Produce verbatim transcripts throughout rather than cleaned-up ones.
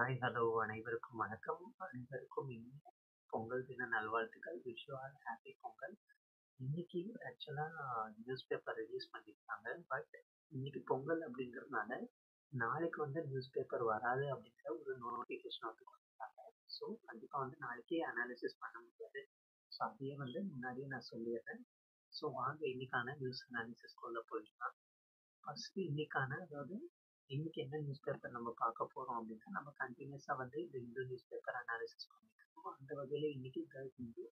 Hi hello அனைவருக்கும் வணக்கம். அனைவருக்கும் இனிய பொங்கல் தின நல்வாழ்த்துக்கள். Wish you all happy Pongal. இன்றைக்கி ஆக்சுவலாக நியூஸ் பேப்பர் ரிலீஸ் பண்ணியிருக்காங்க. பட் இன்றைக்கி பொங்கல் அப்படிங்கிறதுனால நாளைக்கு வந்து நியூஸ் பேப்பர் வராது அப்படிங்கிற ஒரு நோட்டிஃபிகேஷன் வந்து கொடுத்துருக்காங்க. ஸோ கண்டிப்பாக வந்து நாளைக்கே அனாலிசிஸ் பண்ண முடியாது. ஸோ அதையே வந்து முன்னாடியே நான் சொல்லிடுறேன். ஸோ வாங்க இன்றைக்கான நியூஸ் அனாலிசிஸ்குள்ளே போயிடலாம். ஃபஸ்ட்டு இன்றைக்கான அதாவது இன்றைக்கி என்ன நியூஸ் பேப்பர் நம்ம பார்க்க போகிறோம் அப்படின்னா, நம்ம கண்டினியூஸாக வந்து இந்த இந்து நியூஸ் பேப்பர் அனாலிசிஸ் பண்ணியிருக்கோம். அந்த வகையில் இன்றைக்கி third Hindu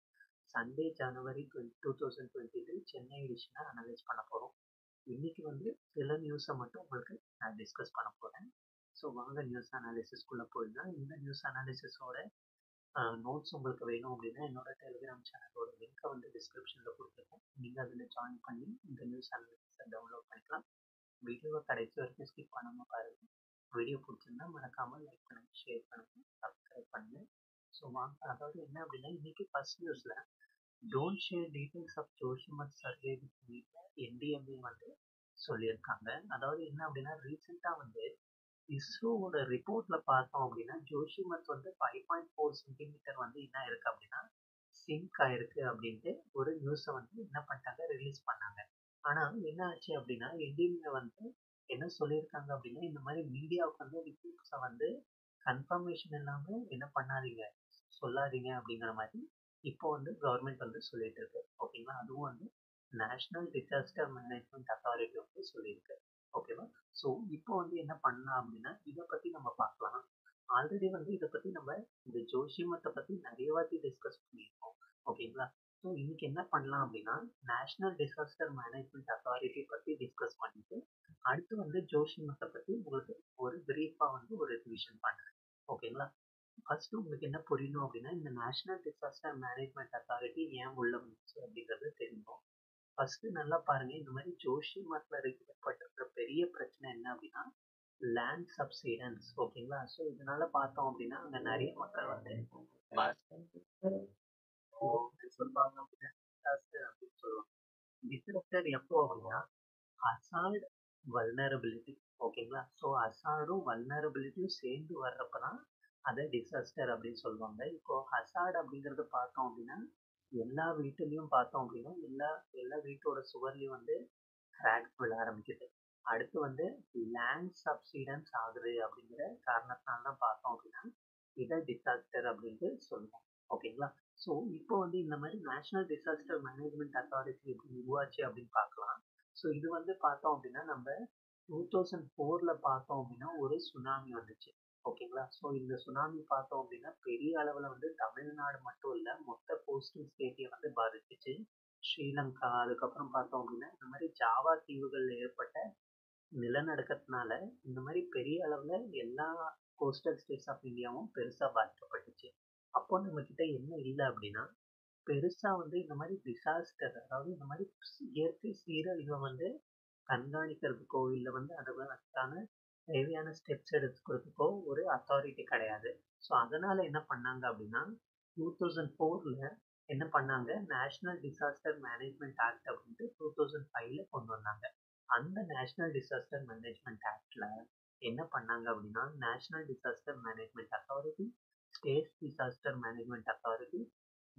Sunday January twenty two thousand twenty two Chennai எடிஷனாக அனலைஸ் பண்ண போகிறோம். இன்றைக்கி வந்து சில நியூஸை மட்டும் உங்களுக்கு நான் டிஸ்கஸ் பண்ண போகிறேன். ஸோ வாங்க நியூஸ் அனாலிசிஸ்குள்ளே போயிடலாம். இந்த நியூஸ் அனாலிசிஸோட நோட்ஸ் உங்களுக்கு வேணும் அப்படின்னா என்னோடய டெலிகிராம் சேனலோட லிங்க்கை வந்து டிஸ்கிரிப்ஷனில் கொடுத்துருக்கோம். நீங்கள் அதில் ஜாயின் பண்ணி இந்த நியூஸ் அனாலிசிஸை டவுன்லோட் பண்ணிக்கலாம். வீடியோவை கடைசி வரைக்கும் ஸ்கிப் பண்ணாமல் பாருங்கள். வீடியோ பிடிச்சிருந்தா மறக்காமல் லைக் பண்ணுங்கள், ஷேர் பண்ணுங்கள், சப்ஸ்கிரைப் பண்ணுங்கள். ஸோ வாங்க, அதாவது என்ன அப்படின்னா, இன்றைக்கி ஃபஸ்ட் நியூஸில் don't share details of Joshimath survey NDMA வந்து சொல்லியிருக்காங்க. அதாவது என்ன அப்படின்னா, ரீசெண்டாக வந்து இஸ்ரோவோட ரிப்போர்ட்டில் பார்த்தோம் அப்படின்னா ஜோஷிமத் வந்து ஃபைவ் பாயிண்ட் ஃபோர் சென்டிமீட்டர் வந்து என்ன இருக்குது அப்படின்னா சிங்க் ஆகிருக்கு அப்படின்ட்டு ஒரு நியூஸை வந்து என்ன பண்ணிட்டாங்க, ரிலீஸ் பண்ணாங்க. ஆனால் என்ன ஆச்சு அப்படின்னா, என்டிஎம்ஏ வந்து என்ன சொல்லியிருக்காங்க அப்படின்னா, இந்த மாதிரி மீடியாவுக்கு வந்து ரிப்போர்ட்ஸை வந்து கன்ஃபர்மேஷன் இல்லாமல் என்ன பண்ணாதீங்க, சொல்லாதீங்க அப்படிங்கிற மாதிரி இப்போ வந்து கவர்மெண்ட் வந்து சொல்லிட்டு இருக்கு. ஓகேங்களா, அதுவும் வந்து நேஷ்னல் டிசாஸ்டர் மேனேஜ்மெண்ட் அத்தாரிட்டி வந்து சொல்லியிருக்கு. ஓகேவா, ஸோ இப்போ வந்து என்ன பண்ணலாம் அப்படின்னா இதை பற்றி நம்ம பார்க்கலாம். ஆல்ரெடி வந்து இதை பற்றி நம்ம இந்த ஜோஷிமத்தை பற்றி நிறைய வாட்டி டிஸ்கஸ் பண்ணியிருக்கோம். ஓகேங்களா, ஸோ இன்றைக்கி என்ன பண்ணலாம் அப்படின்னா நேஷ்னல் டிசாஸ்டர் மேனேஜ்மெண்ட் அத்தாரிட்டி பற்றி டிஸ்கஸ் பண்ணிவிட்டு அடுத்து வந்து ஜோஷிமத்தை பற்றி உங்களுக்கு ஒரு பிரீஃபாக வந்து ஒரு ரிவிஷன் பண்ணுறேன். ஓகேங்களா, ஃபஸ்ட்டு உங்களுக்கு என்ன புரியணும் அப்படின்னா இந்த நேஷ்னல் டிசாஸ்டர் மேனேஜ்மெண்ட் அத்தாரிட்டி ஏன் உள்ள வந்துச்சு அப்படிங்கிறது தெரியணும். ஃபஸ்ட்டு நல்லா பாருங்கள், இந்த மாதிரி ஜோஷிமத்தில் இருக்கப்பட்டிருக்கிற பெரிய பிரச்சனை என்ன அப்படின்னா லேண்ட் சப்சிடன்ஸ். ஓகேங்களா, ஸோ இதனால் பார்த்தோம் அப்படின்னா அங்கே நிறைய மக்கள் வந்து சொல்லுவாங்க அப்படின்னா டிசாஸ்டர் அப்படின்னு சொல்லுவாங்க. டிசாஸ்டர் எப்போ அப்படின்னா அசால்ட் வல்னரபிலிட்டி. ஓகேங்களா, ஸோ அசால்டும் வல்னரபிலிட்டியும் சேர்ந்து வர்றப்ப தான் அதை டிசாஸ்டர் அப்படின்னு சொல்லுவாங்க. இப்போ அசால்ட் அப்படிங்கிறத பார்த்தோம் அப்படின்னா எல்லா வீட்டுலையும் பார்த்தோம் அப்படின்னா எல்லா எல்லா வீட்டோட சுவர்லையும் வந்து கிராக் விழ ஆரம்பிக்குது. அடுத்து வந்து லேண்ட் சப்சிடன்ஸ் ஆகுது அப்படிங்கிற காரணத்தினால தான் பார்த்தோம் அப்படின்னா இதை டிசாஸ்டர் அப்படின்ட்டு சொல்லுவோம். ஓகேங்களா, ஸோ இப்போ வந்து இந்த மாதிரி நேஷ்னல் டிசாஸ்டர் மேனேஜ்மெண்ட் அத்தாரிட்டி எப்படி உருவாச்சு அப்படின்னு பார்க்கலாம். ஸோ இது வந்து பார்த்தோம் அப்படின்னா நம்ம டூ தௌசண்ட் ஃபோரில் பார்த்தோம் அப்படின்னா ஒரு சுனாமி வந்துச்சு. ஓகேங்களா, ஸோ இந்த சுனாமி பார்த்தோம் அப்படின்னா பெரிய அளவில் வந்து தமிழ்நாடு மட்டும் இல்லை மொத்த கோஸ்டல் ஸ்டேட்டையை வந்து பாதிச்சிச்சு. ஸ்ரீலங்கா, அதுக்கப்புறம் பார்த்தோம் அப்படின்னா இந்த மாதிரி ஜாவா தீவுகளில் ஏற்பட்ட நிலநடுக்கத்தினால இந்த மாதிரி பெரிய அளவில் எல்லா கோஸ்டல் ஸ்டேட்ஸ் ஆஃப் இந்தியாவும் பெருசாக பாதிக்கப்பட்டுச்சு. அப்போ நம்மக்கிட்ட என்ன இல்லை அப்படின்னா பெருசாக வந்து இந்த மாதிரி டிசாஸ்டர், அதாவது இந்த மாதிரி இயற்கை சீரழிவை வந்து கண்காணிக்கிறதுக்கோ இல்லை வந்து அதுக்கான தேவையான ஸ்டெப்ஸ் எடுத்துக்கிறதுக்கோ ஒரு அத்தாரிட்டி கிடையாது. ஸோ அதனால் என்ன பண்ணாங்க அப்படின்னா டூ தௌசண்ட் ஃபோரில் என்ன பண்ணாங்க, நேஷ்னல் டிசாஸ்டர் மேனேஜ்மெண்ட் ஆக்ட் அப்படின்ட்டு டூ தௌசண்ட் ஃபைவ்ல கொண்டு வந்தாங்க. அந்த நேஷ்னல் டிசாஸ்டர் மேனேஜ்மெண்ட் ஆக்டில் என்ன பண்ணாங்க அப்படின்னா national disaster management authority, state disaster management authority,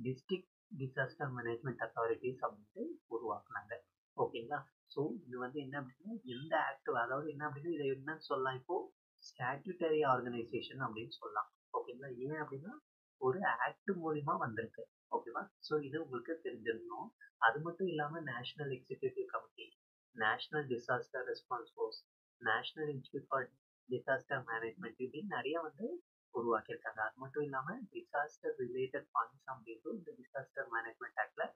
district disaster management authorities அப்படின்ட்டு உருவாக்குனாங்க. ஓகேங்களா, ஸோ இது வந்து என்ன அப்படின்னா எந்த ஆக்ட், அதாவது என்ன அப்படின்னா இதை என்னன்னு சொல்லலாம், இப்போது ஸ்டாட்யூட்டரி ஆர்கனைசேஷன் அப்படின்னு சொல்லலாம். ஓகேங்களா, ஏன் அப்படின்னா ஒரு ஆக்ட் மூலிமா வந்திருக்கு. ஓகேவா, ஸோ இது உங்களுக்கு தெரிஞ்சிருக்கணும். அது மட்டும் இல்லாமல் national executive committee, national disaster response force, national institute for disaster management இப்படின்னு நிறைய வந்து உருவாக்கியிருக்காங்க. அது மட்டும் இல்லாமல் டிசாஸ்டர் ரிலேட்டட் ஃபண்ட்ஸ் அப்படின்ட்டு இந்த டிசாஸ்டர் மேனேஜ்மெண்ட் ஆக்டில்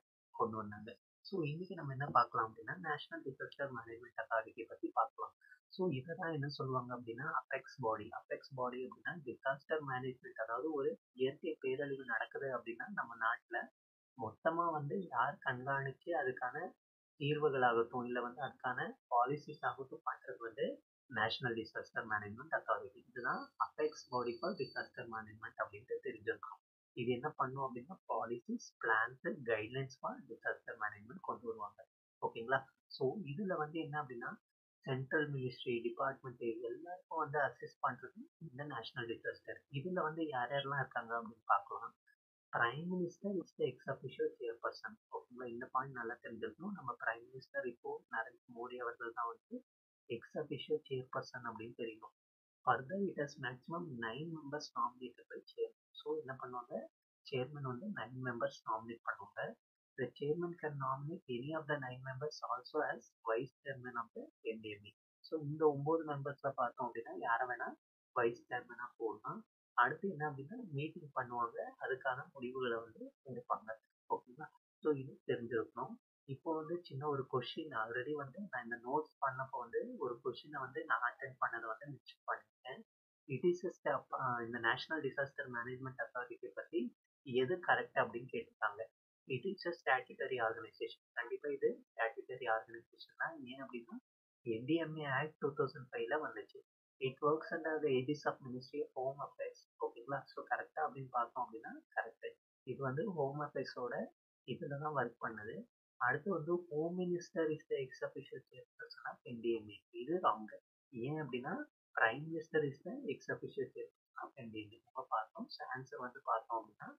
கொண்டு வந்தாங்க. ஸோ இன்றைக்கி நம்ம என்ன பார்க்கலாம் அப்படின்னா நேஷ்னல் டிசாஸ்டர் மேனேஜ்மெண்ட் அத்தாரிட்டி பற்றி பார்க்கலாம். ஸோ இதை தான் என்ன சொல்லுவாங்க அப்படின்னா அபெக்ஸ் பாடி. அபெக்ஸ் பாடி அப்படின்னா டிசாஸ்டர் மேனேஜ்மெண்ட், அதாவது ஒரு இயற்கை பேரழிவு நடக்குது அப்படின்னா நம்ம நாட்டில் மொத்தமாக வந்து யார் கண்காணித்து அதுக்கான தீர்வுகளாகட்டும் இல்லை வந்து அதுக்கான பாலிசிஸ் ஆகட்டும் பண்ணுறது வந்து நேஷ்னல் டிசாஸ்டர் மேனேஜ்மெண்ட் அத்தாரிட்டி. இதுதான் apex body for disaster management அப்படின்ட்டு தெரிஞ்சிருக்கோம். இது என்ன பண்ணும் அப்படின்னா policies, plans, guidelines for disaster management கொண்டு வருவாங்க. ஓகேங்களா, ஸோ இதில் வந்து என்ன அப்படின்னா சென்ட்ரல் மினிஸ்ட்ரி டிபார்ட்மெண்ட் எல்லாருக்கும் வந்து அசிஸ்ட் பண்ணுறது இந்த நேஷ்னல் டிசாஸ்டர். இதில் வந்து யார் யாரெல்லாம் இருக்காங்க அப்படின்னு பார்க்கலாம். Prime minister is the ex officio chairperson. ஓகேங்களா, இந்த பாயிண்ட் நல்லா தெரிஞ்சிருக்கணும். நம்ம பிரைம் மினிஸ்டர் இப்போது நரேந்திர மோடி அவர்கள் தான் வந்து எக்ஸ் அஃபிஷியல் சேர்பர்சன் அப்படின்னு தெரியும். Further it has maximum nine members nominated by chairman. So என்ன பண்ணுவாங்க, சேர்மன் வந்து நைன் மெம்பர்ஸ் நாமினேட் பண்ணுவாங்க. The chairman can nominate any of the nine members also as vice chairman of the N D M A. So in the nine members la pathom appadina yara vena vice chairman ah podna. Adutha enna appadina meeting pannuvaanga, adukana mudivugala vandu edupanga. Okay, so idu therinjirukkom. Ipo vandu chinna oru question already vandu na inda notes pannappo vandu oru question vandu na attend pannadha vandu mention panniten. It is a step uh, in the National Disaster Management Authority பத்தி எது correct அப்படினு கேட்டிருக்காங்க. It is a statutory organization. கண்டிப்பாக இது statutory organisation தான். ஏன் அப்படின்னா NDMA act two thousand ஃபைவ்ல வந்துச்சு. It works under the aegis of ministry of home affairs. ஓகேங்களா, ஸோ கரெக்டாக அப்படின்னு பார்த்தோம் அப்படின்னா கரெக்டு. இது வந்து ஹோம் அஃபேர்ஸோட இதில் தான் ஒர்க் பண்ணுது. அடுத்து வந்து home minister is the ex officio chairperson of NDMA. இது ராங்க. ஏன் அப்படின்னா prime minister is the ex officio chairperson of NDMA. நம்ம பார்த்தோம். ஸோ ஆன்சர் வந்து பார்த்தோம் அப்படின்னா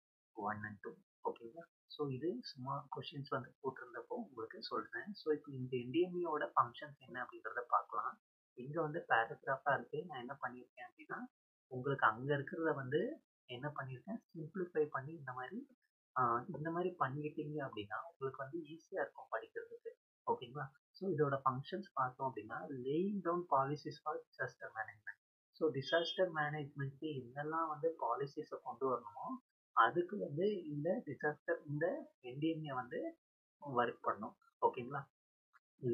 ஒன் அண்ட் டூ. ஓகேங்களா, ஸோ இது சும்மா கொஷின்ஸ் வந்து போட்டிருந்தப்போ உங்களுக்கு சொல்கிறேன். ஸோ இப்போ இந்த என்டிஎம்ஏயோட ஃபங்க்ஷன்ஸ் என்ன அப்படிங்கிறத பார்க்கலாம். இங்கே வந்து பேராகிராஃபாக இருக்குது. நான் என்ன பண்ணியிருக்கேன் அப்படின்னா உங்களுக்கு அங்கே இருக்கிறத வந்து என்ன பண்ணியிருக்கேன், சிம்பிளிஃபை பண்ணி இந்த மாதிரி இந்த மாதிரி பண்ணிக்கிட்டீங்க அப்படின்னா உங்களுக்கு வந்து ஈஸியாக இருக்கும் படிக்கிறதுக்கு. ஓகேங்களா, ஸோ இதோட ஃபங்க்ஷன்ஸ் பார்த்தோம் அப்படின்னா laying down policies for disaster management. So disaster மேனேஜ்மெண்ட்க்கு என்னெல்லாம் வந்து பாலிசிஸை கொண்டு வரணுமோ அதுக்கு வந்து இந்த டிசாஸ்டர் இந்த என்டிஎம்ஏ வந்து ஒர்க் பண்ணும். ஓகேங்களா,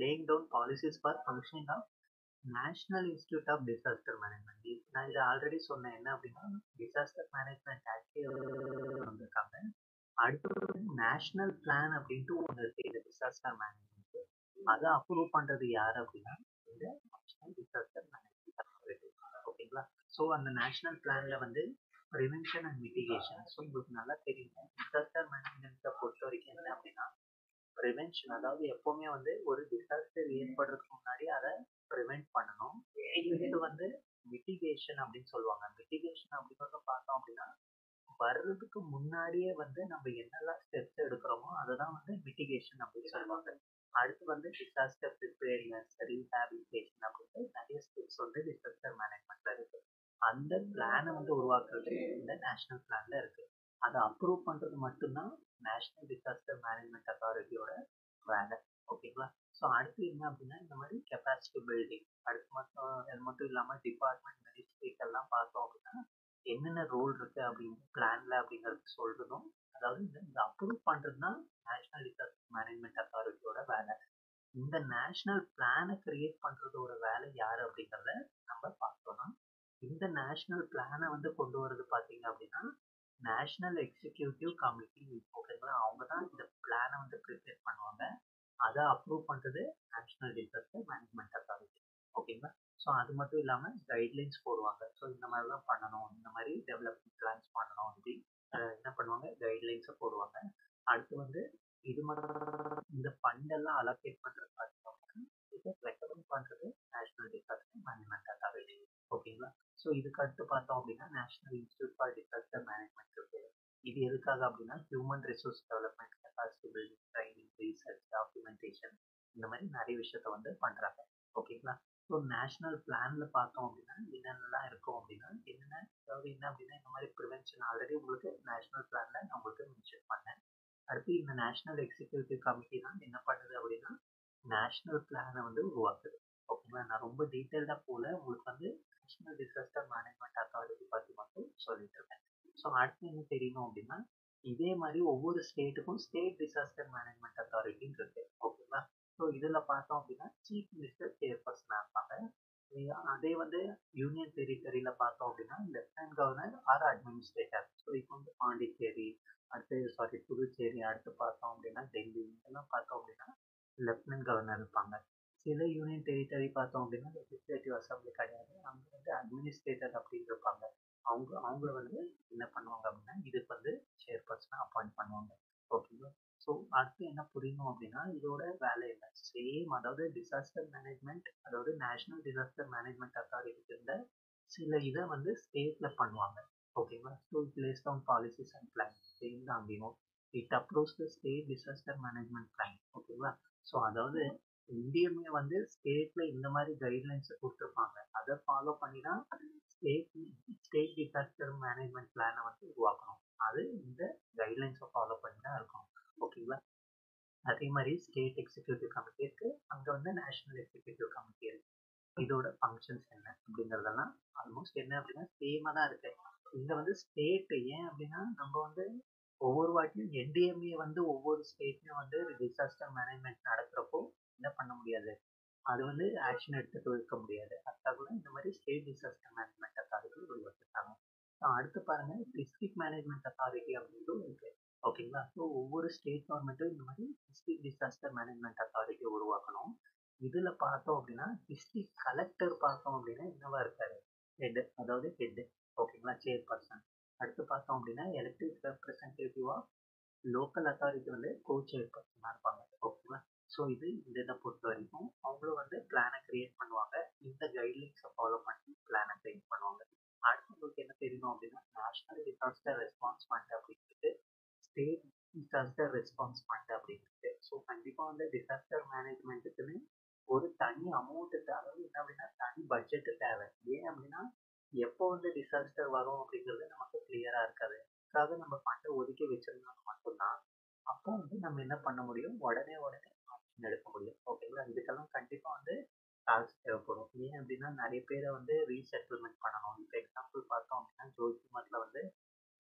laying down policies for functioning of national institute of disaster management. நான் இதை ஆல்ரெடி சொன்னேன். என்ன அப்படின்னா டிசாஸ்டர் மேனேஜ்மெண்ட் ஆக்டே வந்திருக்காங்க. அடுத்து நேஷ்னல் பிளான் அப்படின்ட்டு ஒன்று இருக்குது இந்த டிசாஸ்டர் மேனேஜ்மெண்ட்டு. அதை அப்ரூவ் பண்ணுறது யார் அப்படின்னா இந்த நேஷ்னல் டிசாஸ்டர் மேனேஜ்மெண்ட் அத்தாரிட்டி. ஓகேங்களா, ஸோ அந்த நேஷ்னல் பிளானில் வந்து ப்ரிவென்ஷன் அண்ட் மிட்டிகேஷன். ஸோ உங்களுக்கு நல்லா தெரியுங்க டிசாஸ்டர் மேனேஜ்மெண்ட்டை பொறுத்த வரைக்கும் என்ன அப்படின்னா ப்ரிவென்ஷன், அதாவது எப்போவுமே வந்து ஒரு டிசாஸ்டர் ஏற்படுறதுக்கு முன்னாடி அதை ப்ரிவெண்ட் பண்ணணும். இது வந்து மிட்டிகேஷன் அப்படின்னு சொல்லுவாங்க. மிட்டிகேஷன் அப்படிங்கிறத பார்த்தோம் அப்படின்னா வர்றதுக்கு முன்னாடியே வந்து நம்ம என்னெல்லாம் ஸ்டெப்ஸ் எடுக்கிறோமோ அதை தான் வந்து மிட்டிகேஷன் அப்படின்னு சொல்லுவாங்க. அடுத்து வந்து டிசாஸ்டர் ப்ரிப்பேர்னஸ் ரீஹேபிலிட்டேஷன் அப்படின்ட்டு நிறைய ஸ்டெப்ஸ் வந்து டிசாஸ்டர் மேனேஜ்மெண்ட்டில் இருக்குது. அந்த பிளானை வந்து உருவாக்குறது இந்த நேஷ்னல் பிளானில் இருக்குது. அதை அப்ரூவ் பண்ணுறது மட்டும்தான் நேஷ்னல் டிசாஸ்டர் மேனேஜ்மெண்ட் அத்தாரிட்டியோட வேலை. ஓகேங்களா, ஸோ அடுத்து என்ன அப்படின்னா இந்த மாதிரி கெப்பாசிட்டி பில்டிங். அடுத்து மட்டும் அது மட்டும் இல்லாமல் டிபார்ட்மெண்ட் மினிஸ்ட்ரிக்கெல்லாம் பார்த்தோம் அப்படின்னா என்னென்ன ரோல் இருக்குது அப்படின்னு பிளானில் அப்படிங்கிறது சொல்கிறதும், அதாவது இந்த அப்ரூவ் பண்ணுறது தான் நேஷ்னல் டிசாஸ்டர் மேனேஜ்மெண்ட் அத்தாரிட்டியோட வேலை. இந்த நேஷ்னல் பிளானை கிரியேட் பண்ணுறதோட வேலை யார் அப்படிங்கிறத நம்ம பார்த்தோம்னா இந்த நேஷ்னல் பிளானை வந்து கொண்டு வரது பார்த்தீங்க அப்படின்னா நேஷ்னல் எக்ஸிக்யூட்டிவ் கமிட்டி. ஓகேங்களா, அவங்க தான் இந்த பிளானை வந்து ப்ரிப்பேர் பண்ணுவாங்க. அதை அப்ரூவ் பண்ணுறது நேஷ்னல் டிசாஸ்டர் மேனேஜ்மெண்ட் அத்தாரிட்டி. ஓகேங்களா, ஸோ அது மட்டும் இல்லாமல் கைட்லைன்ஸ் போடுவாங்க. ஸோ இந்த மாதிரிலாம் பண்ணணும், இந்த மாதிரி டெவலப்மெண்ட் பிளான்ஸ் பண்ணணும் அப்படி என்ன பண்ணுவாங்க, கைட்லைன்ஸை போடுவாங்க. அடுத்து வந்து இது மட்டும் இந்த ஃபண்டெல்லாம் அலோகேட் பண்ணுறது பார்த்தீங்க அப்படின்னா இதை ரெக்கமெண்ட் பண்ணுறது நேஷ்னல் டிசாஸ்டர் மேனேஜ்மெண்ட் அத்தாரிட்டி. ஓகேங்களா, ஸோ இதுக்கு அடுத்து பார்த்தோம் அப்படின்னா national institute for disaster management இருக்குது. இது எதுக்காக அப்படின்னா human resource development, capacity building, training, research, documentation, இந்த மாதிரி நிறைய விஷயத்த வந்து பண்ணுறாங்க. ஓகேங்களா, ஸோ நேஷ்னல் பிளானில் பார்த்தோம் அப்படின்னா என்னென்னலாம் இருக்கும் அப்படின்னா என்னென்ன, அதாவது என்ன அப்படின்னா இந்த மாதிரி ப்ரிவென்ஷன் ஆல்ரெடி உங்களுக்கு நேஷ்னல் பிளானில் நான் உங்களுக்கு மென்ஷன் பண்ணேன். அடுத்து இந்த நேஷ்னல் எக்ஸிக்யூட்டிவ் கமிட்டி தான் என்ன பண்ணுது அப்படின்னா நேஷ்னல் பிளானை வந்து உருவாக்குது. ஓகேங்களா, நான் ரொம்ப டீட்டெயில்டாக போல உங்களுக்கு வந்து நேஷ்னல் டிசாஸ்டர் மேனேஜ்மெண்ட் அத்தாரிட்டி பற்றி மட்டும் சொல்லிட்டு இருக்கேன். ஸோ அடுத்து என்ன தெரியணும் அப்படின்னா இதே மாதிரி ஒவ்வொரு ஸ்டேட்டுக்கும் ஸ்டேட் டிசாஸ்டர் மேனேஜ்மெண்ட் அத்தாரிட்டின்னு இருக்கு. ஓகேங்களா, ஸோ இதில் பார்த்தோம் அப்படின்னா சீஃப் மினிஸ்டர் சேர்பர்சனாக இருப்பாங்க. அதே வந்து யூனியன் டெரிட்டரியில் பார்த்தோம் அப்படின்னா lieutenant governor or administrator. So இப்போ வந்து பாண்டிச்சேரி, அடுத்து சாரி புதுச்சேரி, அடுத்து பார்த்தோம் அப்படின்னா டெல்லி, இதெல்லாம் பார்த்தோம் அப்படின்னா லெப்டினன்ட் கவர்னர் இருப்பாங்க. சில யூனியன் டெரிட்டரி பார்த்தோம் அப்படின்னா லெஜிஸ்லேட்டிவ் அசம்பிளி கிடையாது, அவங்க வந்து அட்மினிஸ்ட்ரேட்டர் அப்படின்னு இருப்பாங்க. அவங்க அவங்கள வந்து என்ன பண்ணுவாங்க அப்படின்னா இதுக்கு வந்து சேர்பர்சனாக அப்பாயிண்ட் பண்ணுவாங்க. ஓகேவா. ஸோ அடுத்து என்ன புரியணும் அப்படின்னா இதோட வேலை என்ன, சேம் அதாவது டிசாஸ்டர் மேனேஜ்மெண்ட் அதாவது நேஷ்னல் டிசாஸ்டர் மேனேஜ்மெண்ட் அத்தாரிட்டி இருந்த சில இதை வந்து ஸ்டேட்டில் பண்ணுவாங்க ஓகேங்களா. So based on policies and plan same தான் அப்படியும் it approach the state disaster management plan ஓகேங்களா. ஸோ அதாவது இந்தியமே வந்து ஸ்டேட்டில் இந்த மாதிரி கைட்லைன்ஸை கொடுத்துருப்பாங்க, அதை ஃபாலோ பண்ணி தான் ஸ்டேட் ஸ்டேட் டிசாஸ்டர் மேனேஜ்மெண்ட் பிளானை வந்து உருவாக்கணும். அது இந்த கைட்லைன்ஸை ஃபாலோ பண்ணி தான் இருக்கும் ஓகேங்களா. அதே மாதிரி ஸ்டேட் எக்ஸிக்யூட்டிவ் கமிட்டி இருக்குது, அங்கே வந்து நேஷ்னல் எக்ஸிக்யூட்டிவ் கமிட்டி இருக்குது. இதோட ஃபங்க்ஷன்ஸ் என்ன அப்படிங்கிறதெல்லாம் ஆல்மோஸ்ட் என்ன அப்படின்னா சேமாக தான் இருக்குது. இங்கே வந்து ஸ்டேட்டு ஏன் அப்படின்னா நம்ம வந்து ஒவ்வொரு வாட்டியும் என்டிஎம்ஏ வந்து ஒவ்வொரு ஸ்டேட்லையும் வந்து டிசாஸ்டர் மேனேஜ்மெண்ட் நடக்கிறப்போ என்ன பண்ண முடியாது, அது வந்து ஆக்ஷன் எடுத்துகிட்டு இருக்க முடியாது. அதுக்காக இந்த மாதிரி ஸ்டேட் டிசாஸ்டர் மேனேஜ்மெண்ட் அத்தாரிட்டி உருவாக்கிட்டாங்க. அடுத்து பாருங்கள் டிஸ்ட்ரிக்ட் மேனேஜ்மெண்ட் அத்தாரிட்டி அப்படின்னும் இருக்குது ஓகேங்களா. ஸோ ஒவ்வொரு ஸ்டேட் கவர்மெண்ட்டும் இந்த மாதிரி டிஸ்ட்ரிக்ட் டிசாஸ்டர் மேனேஜ்மெண்ட் அத்தாரிட்டியை உருவாக்கணும். இதில் பார்த்தோம் அப்படின்னா டிஸ்ட்ரிக்ட் கலெக்டர் பார்த்தோம் அப்படின்னா என்னவா இருக்காரு, ஹெட் அதாவது ஹெட் ஓகேங்களா, சேர்பர்சன். அடுத்து பார்த்தோம் அப்படின்னா elected representative of local authority வந்து கோ சேர்பர்சனாக இருப்பாங்க ஓகேங்களா. ஸோ இது இந்த இதை பொறுத்த வரைக்கும் அவங்களும் வந்து பிளானை கிரியேட் பண்ணுவாங்க, இந்த கைட்லைன்ஸை ஃபாலோ பண்ணி பிளானை கிரியேட் பண்ணுவாங்க. அடுத்தவங்களுக்கு என்ன தெரியணும் அப்படின்னா நேஷ்னல் டிசாஸ்டர் ரெஸ்பான்ஸ் ஃபண்ட் அப்படின்ட்டு ஸ்டேட் டிசாஸ்டர் ரெஸ்பான்ஸ் ஃபண்ட் அப்படின்ட்டு. ஸோ கண்டிப்பாக வந்து டிசாஸ்டர் மேனேஜ்மெண்ட்டுக்குன்னு ஒரு தனி அமௌண்ட்டு அதாவது என்ன அப்படின்னா தனி பட்ஜெட்டு தேவை. ஏன் அப்படின்னா எப்போ வந்து டிசாஸ்டர் வரும் அப்படிங்கிறது நமக்கு கிளியராக இருக்காது. அதுக்காக நம்ம ஃபண்டை ஒதுக்கி வச்சிருந்தாங்க மட்டும்தான் அப்போ வந்து நம்ம என்ன பண்ண முடியும், உடனே உடனே ஆக்ஷன் எடுக்க முடியும் ஓகேங்களா. இதுக்கெல்லாம் கண்டிப்பாக வந்து காசு தேவைப்படும். ஏன் அப்படின்னா நிறைய பேரை வந்து ரீசெட்டில்மெண்ட் பண்ணணும். இப்போ எக்ஸாம்பிள் பார்த்தோம் அப்படின்னா ஜோதிமத்தில் வந்து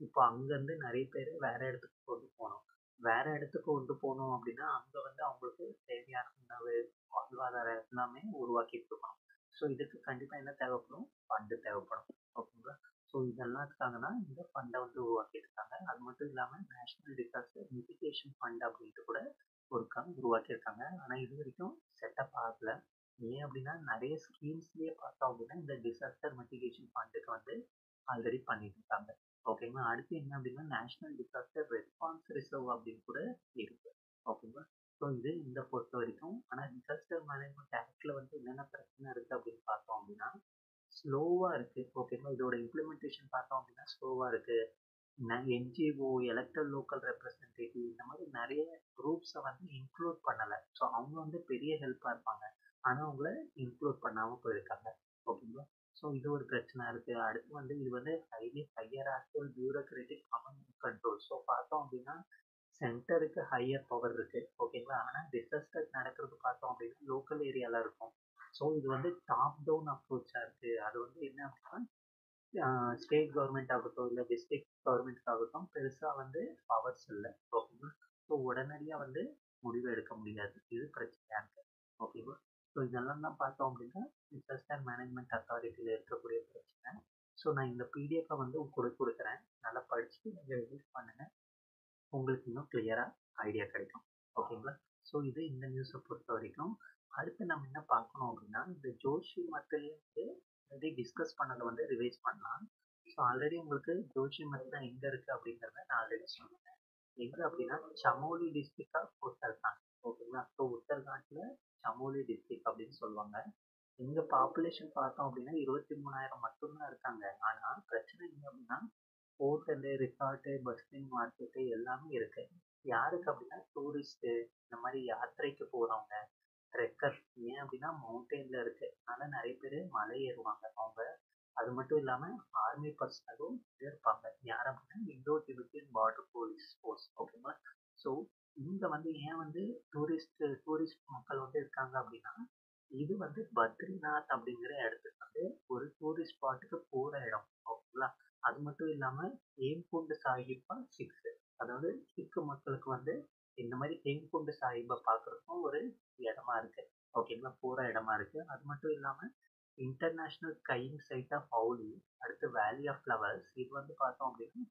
இப்போ அங்கேருந்து நிறைய பேர் வேறு இடத்துக்கு கொண்டு போகணும், வேறு இடத்துக்கு கொண்டு போகணும் அப்படின்னா அங்கே வந்து அவங்களுக்கு தேவையான உணவு வாழ்வாதாரம் எல்லாமே உருவாக்கிட்டு இருக்கணும். ஸோ இதுக்கு கண்டிப்பாக என்ன தேவைப்படும், ஃபண்டு தேவைப்படும் ஓகேங்களா. ஸோ இதெல்லாத்துக்காக தான் இந்த ஃபண்டை வந்து உருவாக்கிட்டு இருக்காங்க. அது மட்டும் இல்லாமல் நேஷ்னல் டிசாஸ்டர் மிட்டிகேஷன் ஃபண்ட் அப்படின்ட்டு கூட ஒருக்கா உருவாக்கியிருக்காங்க. ஆனால் இது வரைக்கும் செட்டப் ஆகலை. ஏன் அப்படின்னா நிறைய ஸ்கீம்ஸ்லேயே பார்த்தோம் அப்படின்னா இந்த டிசாஸ்டர் மிட்டிகேஷன் ஃபண்டுக்கு வந்து ஆல்ரெடி பண்ணிட்டு இருக்காங்க ஓகேங்களா. அடுத்து என்ன அப்படின்னா நேஷ்னல் டிசாஸ்டர் ரெஸ்பான்ஸ் ரிசர்வ் அப்படின்னு கூட இருக்குது ஓகேங்களா. ஸோ இது இந்த பொறுத்த வரைக்கும். ஆனால் டிசாஸ்டர் மேனேஜ்மெண்ட் ஆக்டில் வந்து என்னென்ன பிரச்சனை இருக்குது அப்படின்னு பார்த்தோம் அப்படின்னா ஸ்லோவாக இருக்குது ஓகேங்களா. இதோட இம்ப்ளிமெண்டேஷன் பார்த்தோம் அப்படின்னா ஸ்லோவாக இருக்குது. என்ஜிஓ எலெக்டட் லோக்கல் ரெப்ரஸன்டேட்டிவ் இந்த மாதிரி நிறைய குரூப்ஸை வந்து இன்க்ளூட் பண்ணலை. ஸோ அவங்க வந்து பெரிய ஹெல்ப்பாக இருப்பாங்க, ஆனால் அவங்கள இன்க்ளூட் பண்ணாமல் போயிருக்காங்க ஓகேங்களா. ஸோ இது ஒரு பிரச்சனை இருக்குது. அடுத்து வந்து இது வந்து highly hierarchical bureaucratic government control. So பார்த்தோம் அப்படின்னா சென்டருக்கு ஹையர் பவர் இருக்குது ஓகேங்களா. ஆனால் டிசாஸ்டர் நடக்கிறது பார்த்தோம் அப்படின்னா லோக்கல் ஏரியாவில் இருக்கும். ஸோ இது வந்து டாப் டவுன் அப்ரோச்சாக இருக்குது. அது வந்து என்ன அப்படின்னா ஸ்டேட் கவர்மெண்ட் ஆகட்டும் இல்லை டிஸ்ட்ரிக்ட் கவர்மெண்ட் ஆகட்டும் பெருசாக வந்து பவர்ஸ் இல்லை ஓகேங்களா. ஸோ உடனடியாக வந்து முடிவு எடுக்க முடியாது, இது பிரச்சனையாக இருக்குது ஓகேங்களா. ஸோ இதெல்லாம் தான் பார்த்தோம் அப்படின்னா டிசாஸ்டர் மேனேஜ்மெண்ட் அத்தாரிட்டியில் இருக்கக்கூடிய பிரச்சனை. ஸோ நான் இந்த பிடிஎஃபை வந்து உங்களுக்கு கொடுக்குறேன், நல்லா படிச்சுட்டு நீங்கள் ரிலீஸ் பண்ணுங்கள், உங்களுக்கு இன்னும் கிளியராக ஐடியா கிடைக்கும் ஓகேங்களா. ஸோ இது இந்த நியூஸை பொறுத்த வரைக்கும். அடுத்து நம்ம என்ன பார்க்கணும் அப்படின்னா இந்த ஜோஷி மத்திலேயே வந்து ஆல்ரெடி டிஸ்கஸ் பண்ணதை வந்து ரிவைஸ் பண்ணலாம். ஸோ ஆல்ரெடி உங்களுக்கு ஜோஷி மத்தில எங்கே இருக்குது அப்படிங்கிறத நான் ஆல்ரெடி சொன்னேன். எங்கே அப்படின்னா சமோலி டிஸ்ட்ரிக்ட் ஆஃப் உத்தரகாண்ட் ஓகேங்களா. ஸோ உத்தரகாண்டில் சமோலி டிஸ்ட்ரிக்ட் அப்படின்னு சொல்லுவாங்க. எங்கே பாப்புலேஷன் பார்த்தோம் அப்படின்னா இருபத்தி மூணாயிரம் மட்டும்தான் இருக்காங்க. ஆனால் பிரச்சனை என்ன அப்படின்னா ஹோட்டலு ரிசார்ட்டு பஸ்ஸிங் மார்க்கெட்டு எல்லாமே இருக்குது. யாருக்கு அப்படின்னா டூரிஸ்ட்டு இந்த மாதிரி யாத்திரைக்கு போகிறவங்க ட்ரெக்கர். ஏன் அப்படின்னா மவுண்டெயினில் இருக்குது, அதனால் நிறைய பேர் மலை ஏறுவாங்க அவங்க. அது மட்டும் இல்லாமல் ஆர்மி பர்சனலும் இருப்பாங்க. யார் அப்படின்னா Indo Tibetan border police force ஓகேங்களா. ஸோ இங்கே வந்து ஏன் வந்து டூரிஸ்ட்டு டூரிஸ்ட் மக்கள் வந்து இருக்காங்க அப்படின்னா இது வந்து பத்ரிநாத் அப்படிங்கிற இடத்துக்கு வந்து ஒரு டூரிஸ்ட் ஸ்பாட்டுக்கு போகிற இடம் ஓகேங்களா. அது மட்டும் இல்லாமல் ஹேம்குண்டு சாஹிப்பா சிக்ஸு அதாவது சிக்கு மக்களுக்கு வந்து இந்த மாதிரி ஹேம்குண்டு சாஹிப்பை பார்க்குறதுக்கும் ஒரு இடமா இருக்குது ஓகேங்களா, போகிற இடமா இருக்குது. அது மட்டும் இல்லாமல் international skiing site of Auli. அடுத்து வேலி ஆஃப் ஃப்ளவர்ஸ் இது வந்து பார்த்தோம் அப்படின்னா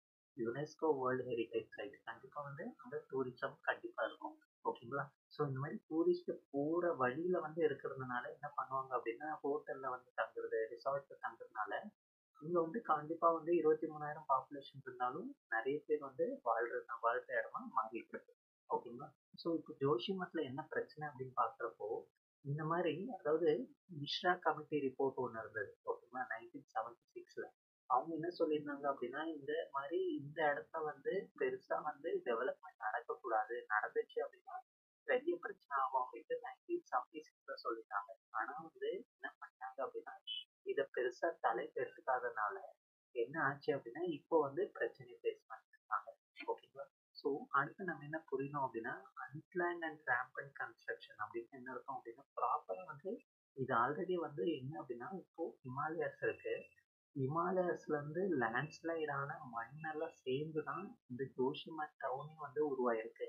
யுனெஸ்கோ வேர்ல்டு ஹெரிட்டேஜ் சைட். கண்டிப்பாக வந்து அந்த டூரிசம் கண்டிப்பாக இருக்கும் ஓகேங்களா. ஸோ இந்த மாதிரி டூரிஸ்ட்டு போகிற வழியில் வந்து இருக்கிறதுனால என்ன பண்ணுவாங்க அப்படின்னா ஹோட்டலில் வந்து தங்குறது ரிசார்ட்டில் தங்குறதுனால இங்கே வந்து கண்டிப்பாக வந்து இருபத்தி மூணாயிரம் பாப்புலேஷன் இருந்தாலும் நிறைய பேர் வந்து வாழ்கிற வாழ்கிற இடமா மாறிட்டு இருக்கு. ஓகேங்களா? ஸோ இப்போ ஜோஷிமத்தில் என்ன பிரச்சனை அப்படின்னு பார்க்குறப்போ இந்த மாதிரி, அதாவது மிஷ்ரா கமிட்டி ரிப்போர்ட் ஒன்று இருந்தது. ஓகேங்களா? நைன்டீன் செவன்டி சிக்ஸில் அவங்க என்ன சொல்லியிருந்தாங்க அப்படின்னா, இந்த மாதிரி இந்த இடத்த வந்து பெருசாக வந்து டெவலப்மெண்ட் நடக்கக்கூடாது, நடந்துச்சு அப்படின்னா பெரிய பிரச்சனை ஆகும் அப்படின்ட்டு நைன்டீன் செவன்டி சிக்ஸில் சொல்லிட்டாங்க. ஆனால் வந்து என்ன பண்ணாங்க அப்படின்னா இதை பெருசாக தலைப்பெடுத்துக்காதனால என்ன ஆச்சு அப்படின்னா இப்போ வந்து பிரச்சனையை ஃபேஸ் பண்ணிருக்காங்க. ஓகேங்களா? ஸோ அடுத்து நம்ம என்ன புரியணும் அப்படின்னா, அன்பிளான் அண்ட் ரேம்பன் கன்ஸ்ட்ரக்ஷன் அப்படின்னு என்ன இருக்கும் அப்படின்னா, ப்ராப்பராக வந்து இது ஆல்ரெடி வந்து என்ன அப்படின்னா இப்போது ஹிமாலயாஸ் இருக்குது. ஹிமாலயாஸ்லேருந்து லேண்ட்ஸ்லைடான மண்ணெல்லாம் சேர்ந்து தான் இந்த ஜோஷிமா டவுனே வந்து உருவாயிருக்கு.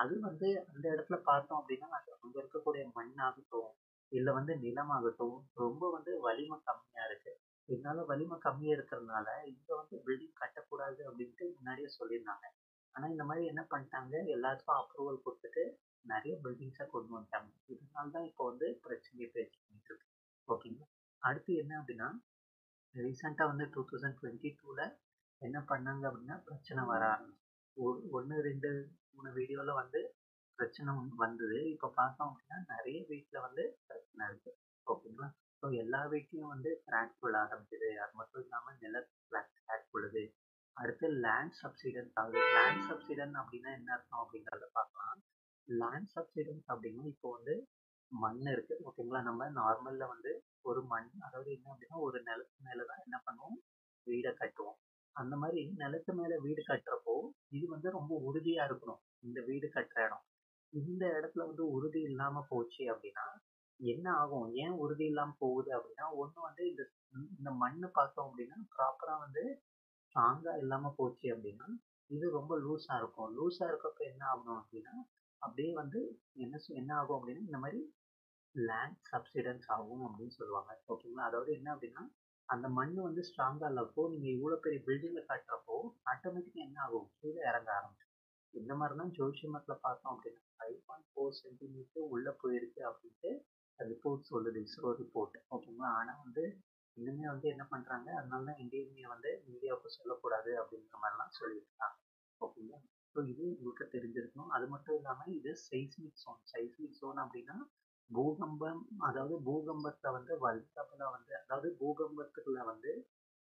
அது வந்து அந்த இடத்துல பார்த்தோம் அப்படின்னா அது அங்கே இருக்கக்கூடிய மண்ணாகட்டும் இல்லை வந்து நிலமாகட்டும் ரொம்ப வந்து வலிமை கம்மியாக இருக்குது. இதனால வலிமை கம்மியாக இருக்கிறதுனால இங்கே வந்து பில்டிங் கட்டக்கூடாது அப்படின்ட்டு முன்னாடியே சொல்லியிருந்தாங்க. ஆனால் இந்த மாதிரி என்ன பண்ணிட்டாங்க, எல்லாருக்கும் அப்ரூவல் கொடுத்துட்டு நிறைய பில்டிங்ஸாக கொண்டு வந்துட்டாங்க. இதனால தான் இப்போ வந்து பிரச்சனையை பேச்சு பண்ணிட்டு இருக்கு. ஓகேங்களா? அடுத்து என்ன அப்படின்னா ரீசெண்டாக வந்து டூ தௌசண்ட் டுவெண்ட்டி டூவில் என்ன பண்ணாங்க அப்படின்னா பிரச்சனை வர ஆரம்பிச்சு ஒரு ஒன்று ரெண்டு மூணு வீடியோவில் வந்து பிரச்சனை வந்தது. இப்போ பார்த்தோம் அப்படின்னா நிறைய வீட்டில் வந்து பிரச்சனை இருக்குது. ஓகேங்களா? ஸோ எல்லா வீட்லேயும் வந்து கிராக் விழ ஆரம்பிச்சிது. அது மட்டும் இல்லாமல் நில கிராக் கிராக் விழுது. அடுத்து லேண்ட் சப்சிடன்ஸ் ஆகுது. லேண்ட் சப்சிடன்ஸ் அப்படின்னா என்ன அர்த்தம் அப்படிங்கிறத பார்க்கலாம். லேண்ட் சப்சிடன்ஸ் அப்படின்னா இப்போ வந்து மண் இருக்குது. ஓகேங்களா? நம்ம நார்மலில் வந்து ஒரு மண், அதாவது என்ன அப்படின்னா ஒரு நிலத்து மேலே தான் என்ன பண்ணுவோம், வீடை கட்டுவோம். அந்த மாதிரி நிலத்து மேலே வீடு கட்டுறப்போ இது வந்து ரொம்ப உறுதியாக இருக்கணும். இந்த வீடு கட்டுற இடம் இந்த இடத்துல வந்து உறுதி இல்லாமல் போச்சு அப்படின்னா என்ன ஆகும், ஏன் உறுதி இல்லாமல் போகுது அப்படின்னா ஒன்று வந்து இந்த இந்த மண் பார்த்தோம் அப்படின்னா ப்ராப்பராக வந்து ஸ்ட்ராங்காக இல்லாமல் போச்சு அப்படின்னா இது ரொம்ப லூஸாக இருக்கும். லூஸாக இருக்கப்போ என்ன ஆகணும் அப்படின்னா அப்படியே வந்து என்ன என்ன ஆகும் அப்படின்னா இந்த மாதிரி லேண்ட் சப்சிடன்ஸ் ஆகும் அப்படின்னு சொல்லுவாங்க. ஓகேங்களா? அதாவது என்ன அப்படின்னா அந்த மண் வந்து ஸ்ட்ராங்காக இல்லப்போ நீங்கள் இவ்வளோ பெரிய பில்டிங்கில் கட்டுறப்போ ஆட்டோமேட்டிக்காக என்ன ஆகும், கீழே இறங்க ஆரம்பிச்சு. இந்த மாதிரி தான் ஜோஷிமத்தில் பார்த்தோம் அப்படின்னா ஃபைவ் பாயிண்ட் ஃபோர் சென்டிமீட்டர் உள்ளே போயிருக்கு அப்படின்ட்டு ரிப்போர்ட் சொல்லுது, இஸ்ரோ ரிப்போர்ட். ஓகேங்களா? ஆனால் வந்து இன்னுமே வந்து என்ன பண்ணுறாங்க, அதனால தான் இந்தியமே வந்து இந்தியாவுக்கு சொல்லக்கூடாது அப்படிங்கிற மாதிரிலாம் சொல்லியிருக்காங்க. ஓகேங்களா? ஸோ இது உங்களுக்கு தெரிஞ்சிருக்கணும். அது மட்டும் இல்லாமல் இது சைஸ்மிக் சோன். சைஸ்மிக் சோன் அப்படின்னா பூகம்பம், அதாவது பூகம்பத்தில் வந்து வல்கபலாக வந்து, அதாவது பூகம்பத்துக்குள்ள வந்து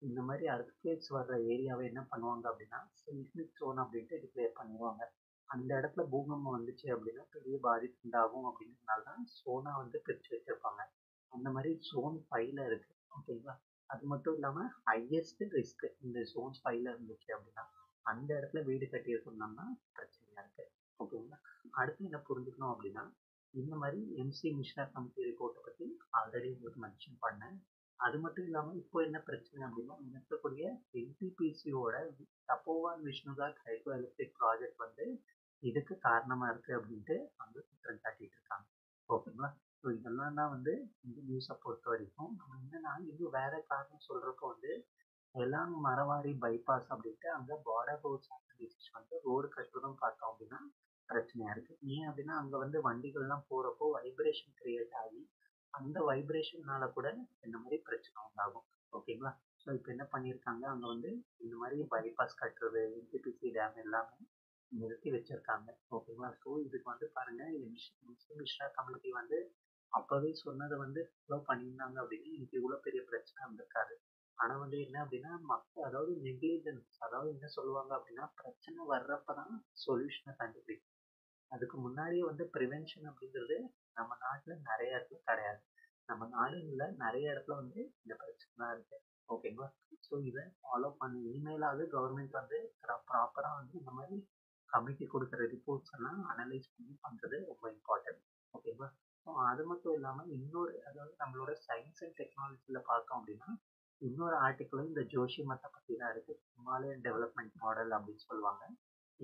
இந்த மாதிரி அர்த்கேட்ஸ் வர்ற ஏரியாவை என்ன பண்ணுவாங்க அப்படின்னா செஸ்மிக் சோன் அப்படின்ட்டு டிக்ளேர் பண்ணுவாங்க. அந்த இடத்துல பூகம்பம் வந்துச்சு அப்படின்னா பெரிய பாதிப்பு உண்டாகும் அப்படிங்கிறதுனால தான் சோனாக வந்து பிரித்து வச்சுருப்பாங்க. அந்த மாதிரி சோன் ஃபைவ்ல இருக்குது. ஓகேங்களா? அது மட்டும் இல்லாமல் ஹையஸ்ட் ரிஸ்க் இந்த சோன் ஃபைவ்ல இருந்துச்சு அப்படின்னா அந்த இடத்துல வீடு கட்டியிருக்கணும்னா பிரச்சனையாக இருக்குது. ஓகேங்களா? அடுத்து என்ன புரிஞ்சுக்கணும் அப்படின்னா இந்த மாதிரி எம்சி மிஷ்ரா கமிட்டி ரிப்போர்ட்டை பற்றி ஆல்ரெடி உங்களுக்கு மென்ஷன் பண்ணேன். அது மட்டும் இல்லாமல் இப்போ என்ன பிரச்சனை அப்படின்னா இருக்கக்கூடிய என்டிபிசியோட Tapovan Vishnugad hydro electric project வந்து இதுக்கு காரணமாக இருக்குது அப்படின்ட்டு அவங்க குற்றம் காட்டிகிட்டு இருக்காங்க. ஓகேங்களா? ஸோ இதெல்லாம் தான் வந்து இந்த நியூஸை பொறுத்த வரைக்கும். நம்ம என்னன்னா இன்னும் வேறு காரணம் சொல்கிறப்போ வந்து எல்லாம் மரவாரி பைபாஸ் அப்படின்ட்டு அங்கே பார்டர் ரோட்ஸ் வந்து ரோடு கட்டுறதும் பார்த்தோம் அப்படின்னா பிரச்சனையாக இருக்குது. ஏன் அப்படின்னா அங்கே வந்து வண்டிகள்லாம் போகிறப்போ வைப்ரேஷன் க்ரியேட் ஆகி அந்த வைப்ரேஷன்னால கூட இந்த மாதிரி பிரச்சனை உண்டாகும். ஓகேங்களா? ஸோ இப்போ என்ன பண்ணியிருக்காங்க, அங்கே வந்து இந்த மாதிரி பைபாஸ் கட்டுறது என்டிபிசி டேம் எல்லாமே நிறுத்தி வச்சுருக்காங்க. ஓகேங்களா? ஸோ இதுக்கு வந்து பாருங்கள், மிஷ்ரா கமிட்டி வந்து அப்போவே சொன்னதை வந்து ஃபாலோ பண்ணியிருந்தாங்க அப்படின்னா இன்னைக்கு இவ்வளோ பெரிய பிரச்சனை வந்திருக்காது. ஆனால் வந்து என்ன அப்படின்னா மக்கள், அதாவது நெக்லிஜென்ஸ், அதாவது என்ன சொல்லுவாங்க அப்படின்னா பிரச்சனை வர்றப்போ தான் சொல்யூஷனை கண்டுபிடிக்கும். அதுக்கு முன்னாடியே வந்து ப்ரிவென்ஷன் அப்படிங்கிறது நம்ம நாட்டில் நிறைய இடத்துல கிடையாது. நம்ம நாடுகளில் நிறைய இடத்துல வந்து இந்த பிரச்சனை தான் இருக்குது. ஓகேங்களா? ஸோ இதை ஃபாலோ பண்ணி இனிமேலாவது கவர்மெண்ட் வந்து ப்ராப்பராக வந்து இந்த மாதிரி கமிட்டி கொடுக்குற ரிப்போர்ட்ஸ் எல்லாம் அனலைஸ் பண்ணி பண்ணுறது ரொம்ப இம்பார்ட்டன்ட். ஓகேங்களா? ஸோ அது மட்டும் இல்லாமல் இன்னொரு, அதாவது நம்மளோட சயின்ஸ் அண்ட் டெக்னாலஜியில் பார்த்தோம் அப்படின்னா இன்னொரு ஆர்டிக்கிளும் இந்த ஜோஷிமத்தை பற்றி தான் இருக்குது. ஹிமாலயன் டெவலப்மெண்ட் மாடல் அப்படின்னு சொல்லுவாங்க.